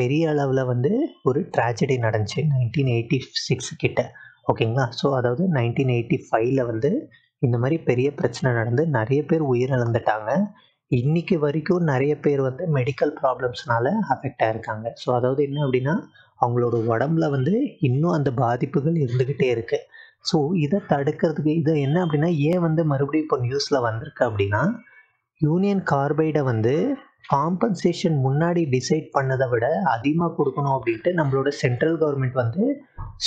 பெரிய அளவில் வந்து ஒரு ட்ராஜடி நடந்துச்சு நைன்டீன் எயிட்டி சிக்ஸ் கிட்ட ஓகேங்களா. ஸோ அதாவது நைன்டீன் எயிட்டி ஃபைவ்ல வந்து இந்த மாதிரி பெரிய பிரச்சனை நடந்து நிறைய பேர் உயிரிழந்துட்டாங்க. இன்றைக்கி வரைக்கும் நிறைய பேர் வந்து மெடிக்கல் ப்ராப்ளம்ஸ்னால அஃபெக்ட் ஆகிருக்காங்க. ஸோ அதாவது என்ன அப்படின்னா அவங்களோட உடம்புல வந்து இன்னும் அந்த பாதிப்புகள் இருந்துக்கிட்டே இருக்குது. ஸோ இதை தடுக்கிறதுக்கு இதை என்ன அப்படின்னா ஏன் வந்து மறுபடியும் இப்போ நியூஸில் வந்திருக்கு அப்படின்னா யூனியன் கார்பைடை வந்து காம்பன்சேஷன் முன்னாடி டிசைட் பண்ணதை விட அதிகமாக கொடுக்கணும் அப்படின்ட்டு நம்மளோட சென்ட்ரல் கவர்மெண்ட் வந்து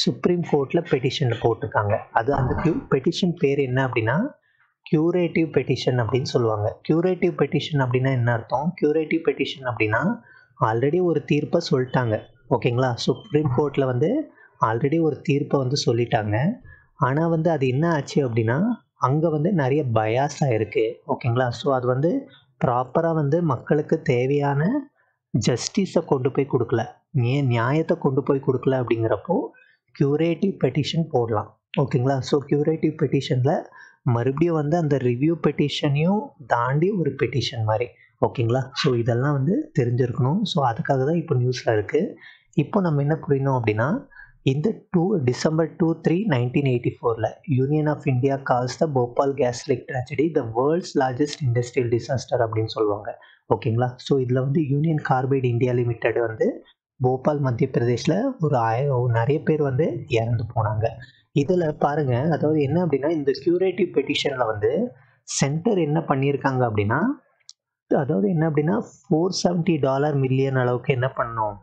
சுப்ரீம் கோர்ட்டில் பெட்டிஷனில் போட்டிருக்காங்க. அது அந்த க்யூ பெட்டிஷன் பேர் என்ன அப்படின்னா க்யூரேட்டிவ் பெட்டிஷன் அப்படின்னு சொல்லுவாங்க. க்யூரேட்டிவ் பெட்டிஷன் அப்படின்னா என்ன அர்த்தம்? க்யூரேட்டிவ் பெட்டிஷன் அப்படின்னா ஆல்ரெடி ஒரு தீர்ப்பை சொல்லிட்டாங்க ஓகேங்களா. சுப்ரீம் கோர்ட்டில் வந்து ஆல்ரெடி ஒரு தீர்ப்பை வந்து சொல்லிட்டாங்க. ஆனால் வந்து அது என்ன ஆச்சு அப்படின்னா அங்கே வந்து நிறைய பயாஸாக இருக்குது ஓகேங்களா. ஸோ அது வந்து ப்ராப்பராக வந்து மக்களுக்கு தேவையான ஜஸ்டிஸை கொண்டு போய் கொடுக்கல, ஏன் நியாயத்தை கொண்டு போய் கொடுக்கல. அப்படிங்கிறப்போ க்யூரேட்டிவ் பெட்டிஷன் போடலாம் ஓகேங்களா. ஸோ க்யூரேட்டிவ் பெட்டிஷனில் மறுபடியும் வந்து அந்த ரிவ்யூ பெட்டிஷனையும் தாண்டி ஒரு பெட்டிஷன் மாதிரி ஓகேங்களா. ஸோ இதெல்லாம் வந்து தெரிஞ்சிருக்கணும். ஸோ அதுக்காக தான் இப்போ நியூஸில் இருக்குது. இப்போ நம்ம என்ன புரியணும் அப்படின்னா இந்த two December two three nineteen eighty ஃபோரில் union of India cos the Bhopal gas leak tragedy the world's largest industrial disaster அப்படின்னு சொல்லுவாங்க ஓகேங்களா. ஸோ இதில் வந்து யூனியன் கார்பைட் இந்தியா லிமிடெட் வந்து போபால் மத்திய பிரதேஷில் ஒரு ஆயிரம் நிறைய பேர் வந்து இறந்து போனாங்க. இதில் பாருங்கள், அதாவது என்ன அப்படின்னா இந்த க்யூரேட்டிவ் பெட்டிஷனில் வந்து சென்டர் என்ன பண்ணியிருக்காங்க அப்படின்னா அதாவது என்ன அப்படின்னா ஃபோர் செவன்ட்டி டாலர் மில்லியன் அளவுக்கு என்ன பண்ணோம்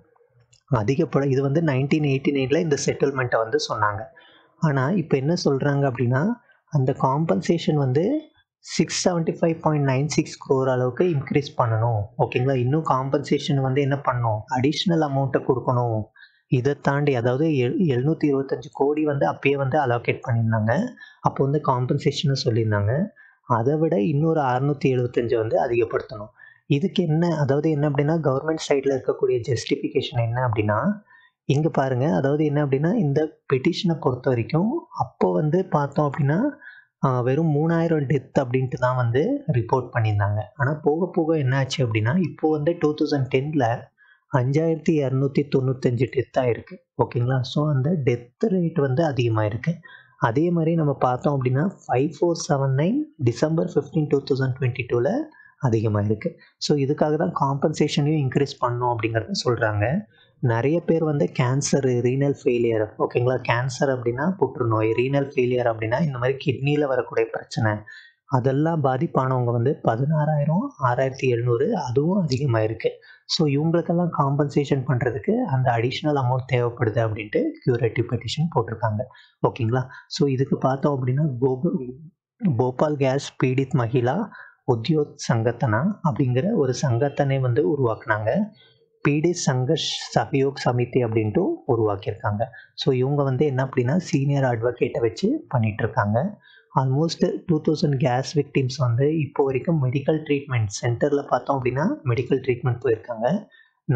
அதிகப்பட. இது வந்து நைன்டீன் எயிட்டி நைனில் இந்த செட்டில்மெண்ட்டை வந்து சொன்னாங்க. ஆனால் இப்போ என்ன சொல்கிறாங்க அப்படின்னா அந்த காம்பன்சேஷன் வந்து six seventy five point nine six crore அளவுக்கு இன்க்ரீஸ் பண்ணணும் ஓகேங்களா. இன்னும் காம்பன்சேஷன் வந்து என்ன பண்ணணும், அடிஷ்னல் அமௌண்ட்டை கொடுக்கணும். இதை தாண்டி அதாவது எ எழுநூற்றி இருபத்தஞ்சி கோடி வந்து அப்பயே வந்து அலோகேட் பண்ணியிருந்தாங்க, அப்போ வந்து காம்பன்சேஷன்னு சொல்லியிருந்தாங்க. அதை விட இன்னொரு அறுநூற்றி எழுபத்தஞ்சி வந்து அதிகப்படுத்தணும். இதுக்கு என்ன அதாவது என்ன அப்படின்னா கவர்மெண்ட் சைடில் இருக்கக்கூடிய ஜஸ்டிஃபிகேஷன் என்ன அப்படின்னா இங்கே பாருங்கள், அதாவது என்ன அப்படின்னா இந்த பெட்டிஷனை பொறுத்த வரைக்கும் அப்போ வந்து பார்த்தோம் அப்படின்னா வெறும் மூணாயிரம் டெத் அப்படின்ட்டு தான் வந்து ரிப்போர்ட் பண்ணியிருந்தாங்க. ஆனால் போக போக என்ன ஆச்சு அப்படின்னா இப்போது வந்து டூ தௌசண்ட் டென்னில் அஞ்சாயிரத்தி இரநூத்தி தொண்ணூத்தஞ்சு டெத்தாக இருக்குது ஓகேங்களா. ஸோ அந்த டெத் ரேட் வந்து அதிகமாக இருக்குது. அதே மாதிரி நம்ம பார்த்தோம் அப்படின்னா five four seven nine December fifteen two thousand twenty டூவில் அதிகமாக இருக்குது. ஸோ இதுக்காக தான் காம்பன்சேஷனையும் இன்க்ரீஸ் பண்ணணும் அப்படிங்கிறத சொல்கிறாங்க. நிறைய பேர் வந்து கேன்சரு, ரீனல் ஃபெயிலியர் ஓகேங்களா. கேன்சர் அப்படின்னா புற்றுநோய், ரீனல் ஃபெயிலியர் அப்படின்னா இந்த மாதிரி கிட்னியில் வரக்கூடிய பிரச்சனை, அதெல்லாம் பாதிப்பானவங்க வந்து பதினாறாயிரம் ஆறாயிரத்தி எழுநூறு அதுவும் அதிகமாக இருக்குது. ஸோ இவங்களுக்கெல்லாம் காம்பன்சேஷன் பண்ணுறதுக்கு அந்த அடிஷ்னல் அமௌண்ட் தேவைப்படுது அப்படின்ட்டு க்யூரேட்டிவ் பெட்டிஷன் போட்டிருக்காங்க. ஓகேங்களா. ஸோ இதுக்கு பார்த்தோம் அப்படின்னா கோபு போபால் கேஸ் பீடித் மகிழா உத்யோக் சங்கத்தனா அப்படிங்கிற ஒரு சங்கத்தனை வந்து உருவாக்குனாங்க. பீடி சங்கர்ஷ் சகயோக் சமிதி அப்படின்ட்டு உருவாக்கியிருக்காங்க. ஸோ இவங்க வந்து என்ன அப்படின்னா சீனியர் அட்வொகேட்டை வச்சு பண்ணிகிட்ருக்காங்க. Almost two thousand gas victims வந்து இப்போ வரைக்கும் மெடிக்கல் ட்ரீட்மெண்ட் சென்டரில் பார்த்தோம் அப்படின்னா மெடிக்கல் ட்ரீட்மெண்ட் போயிருக்காங்க.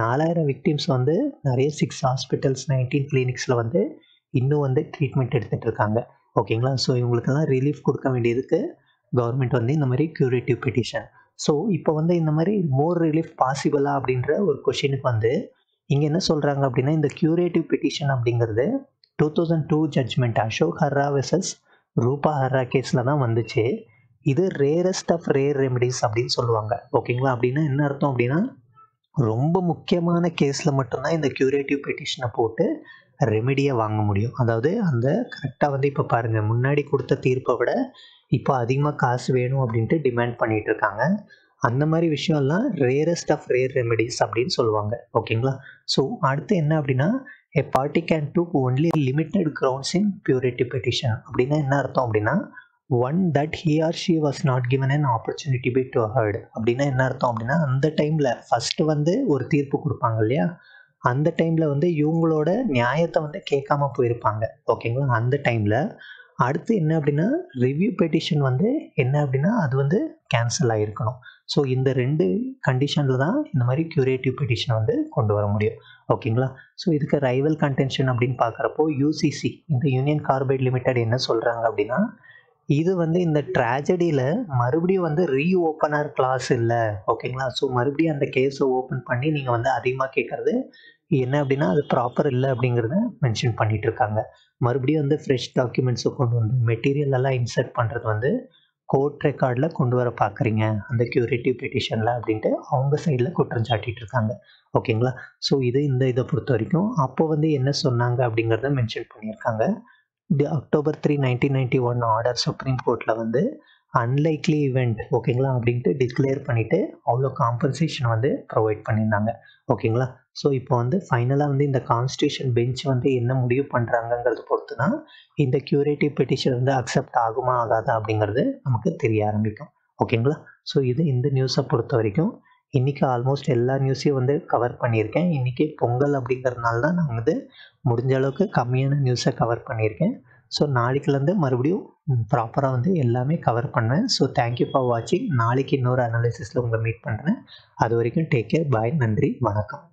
நாலாயிரம் விக்டிம்ஸ் வந்து நிறைய சிக்ஸ் ஹாஸ்பிட்டல்ஸ் நைன்டீன் கிளினிக்ஸில் வந்து இன்னும் வந்து ட்ரீட்மெண்ட் எடுத்துகிட்டு இருக்காங்க. ஓகேங்களா. ஸோ இவங்களுக்கெல்லாம் ரிலீஃப் கொடுக்க வேண்டியதுக்கு கவர்மெண்ட் வந்து இந்த மாதிரி க்யூரேட்டிவ் பெட்டிஷன். ஸோ இப்போ வந்து இந்த மாதிரி மோர் ரிலீஃப் பாசிபிளா அப்படின்ற ஒரு கொஷினுக்கு வந்து இங்கே என்ன சொல்கிறாங்க அப்படின்னா இந்த க்யூரேட்டிவ் பெட்டிஷன் அப்படிங்கிறது two thousand two judgement Ashok Hurra versus ரூபா ஹரா கேஸில் தான் வந்துச்சு. இது ரேரஸ்ட் ஆஃப் ரேர் ரெமடிஸ் அப்படின்னு சொல்லுவாங்க. ஓகேங்களா. அப்படின்னா என்ன அர்த்தம் அப்படின்னா ரொம்ப முக்கியமான கேஸில் மட்டும்தான் இந்த க்யூரேட்டிவ் பெட்டிஷனை போட்டு ரெமடியை வாங்க முடியும். அதாவது அந்த கரெக்டாக வந்து இப்போ பாருங்கள், முன்னாடி கொடுத்த தீர்ப்பை விட இப்போ அதிகமாக காசு வேணும் அப்படின்ட்டு டிமாண்ட் பண்ணிகிட்டு இருக்காங்க. அந்த மாதிரி விஷயம்லாம் ரேரஸ்ட் ஆஃப் ரேர் ரெமடிஸ் அப்படின்னு சொல்லுவாங்க. ஓகேங்களா. ஸோ அடுத்து என்ன அப்படின்னா a party can took only limited grounds in curative petition அப்படின்னா என்ன அர்த்தம் அப்படின்னா one that he or she was not given an opportunity be to heard அப்படின்னா என்ன அர்த்தம் அப்படின்னா அந்த டைமில் ஃபஸ்ட்டு வந்து ஒரு தீர்ப்பு கொடுப்பாங்க இல்லையா, அந்த டைமில் வந்து இவங்களோட நியாயத்தை வந்து கேட்காம போயிருப்பாங்க. ஓகேங்களா. அந்த டைமில் அடுத்து என்ன அப்படின்னா ரிவ்யூ பெட்டிஷன் வந்து என்ன அப்படின்னா அது வந்து கேன்சல் ஆகிருக்கணும். ஸோ இந்த ரெண்டு கண்டிஷனில் தான் இந்த மாதிரி க்யூரேட்டிவ் பெட்டிஷனை வந்து கொண்டு வர முடியும். ஓகேங்களா. ஸோ இதுக்கு ரைவல் கண்டென்ஷன் அப்படின்னு பார்க்குறப்போ யூசிசி இந்த யூனியன் கார்பைட் லிமிடெட் என்ன சொல்கிறாங்க அப்படின்னா இது வந்து இந்த ட்ராஜடியில் மறுபடியும் வந்து ரீ ஓப்பனர் கிளாஸ் இல்லை. ஓகேங்களா. ஸோ மறுபடியும் அந்த கேஸை ஓப்பன் பண்ணி நீங்கள் வந்து அதிகமாக கேட்குறது என்ன அப்படின்னா அது ப்ராப்பர் இல்லை அப்படிங்கிறத மென்ஷன் பண்ணிகிட்டு இருக்காங்க. மறுபடியும் வந்து ஃப்ரெஷ் டாக்குமெண்ட்ஸை கொண்டு வந்து மெட்டீரியல் எல்லாம் இன்சர்ட் பண்ணுறது வந்து கோர்ட் ரெக்கார்டில் கொண்டு வர பார்க்குறீங்க அந்த க்யூரேட்டிவ் பெட்டிஷனில் அப்படின்ட்டு அவங்க சைடில் குற்றம் சாட்டிகிட்டு இருக்காங்க. ஓகேங்களா. ஸோ இது இந்த இதை பொறுத்த வரைக்கும் அப்போ வந்து என்ன சொன்னாங்க அப்படிங்கிறத மென்ஷன் பண்ணியிருக்காங்க. The October three nineteen ninety one order supreme கோர்ட்டில் வந்து அன்லைக்லி ஈவெண்ட் ஓகேங்களா அப்படின்ட்டு டிக்ளேர் பண்ணிவிட்டு அவ்வளோ காம்பன்சேஷன் வந்து ப்ரொவைட் பண்ணியிருந்தாங்க. ஓகேங்களா. ஸோ இப்போ வந்து ஃபைனலாக வந்து இந்த கான்ஸ்டியூஷன் பெஞ்ச் வந்து என்ன முடிவு பண்ணுறாங்கங்கிறது பொறுத்துனா இந்த க்யூரேட்டிவ் பெட்டிஷன் வந்து அக்செப்ட் ஆகுமா ஆகாதா அப்படிங்கிறது நமக்கு தெரிய ஆரம்பிக்கும். ஓகேங்களா. ஸோ இது இந்த நியூஸை பொறுத்த வரைக்கும் இன்றைக்கி ஆல்மோஸ்ட் எல்லா நியூஸையும் வந்து கவர் பண்ணியிருக்கேன். இன்றைக்கி பொங்கல் அப்படிங்கிறதுனால தான் நான் வந்து முடிஞ்ச அளவுக்கு கம்மியான நியூஸை கவர் பண்ணியிருக்கேன். ஸோ நாளைக்குலேருந்து மறுபடியும் ப்ராப்பராக வந்து எல்லாமே கவர் பண்ணுவேன். ஸோ தேங்க்யூ ஃபார் வாட்சிங். நாளைக்கு இன்னொரு அனாலிசிஸில் உங்களை மீட் பண்ணுறேன். அது வரைக்கும் டேக் கேர். பாய். நன்றி. வணக்கம்.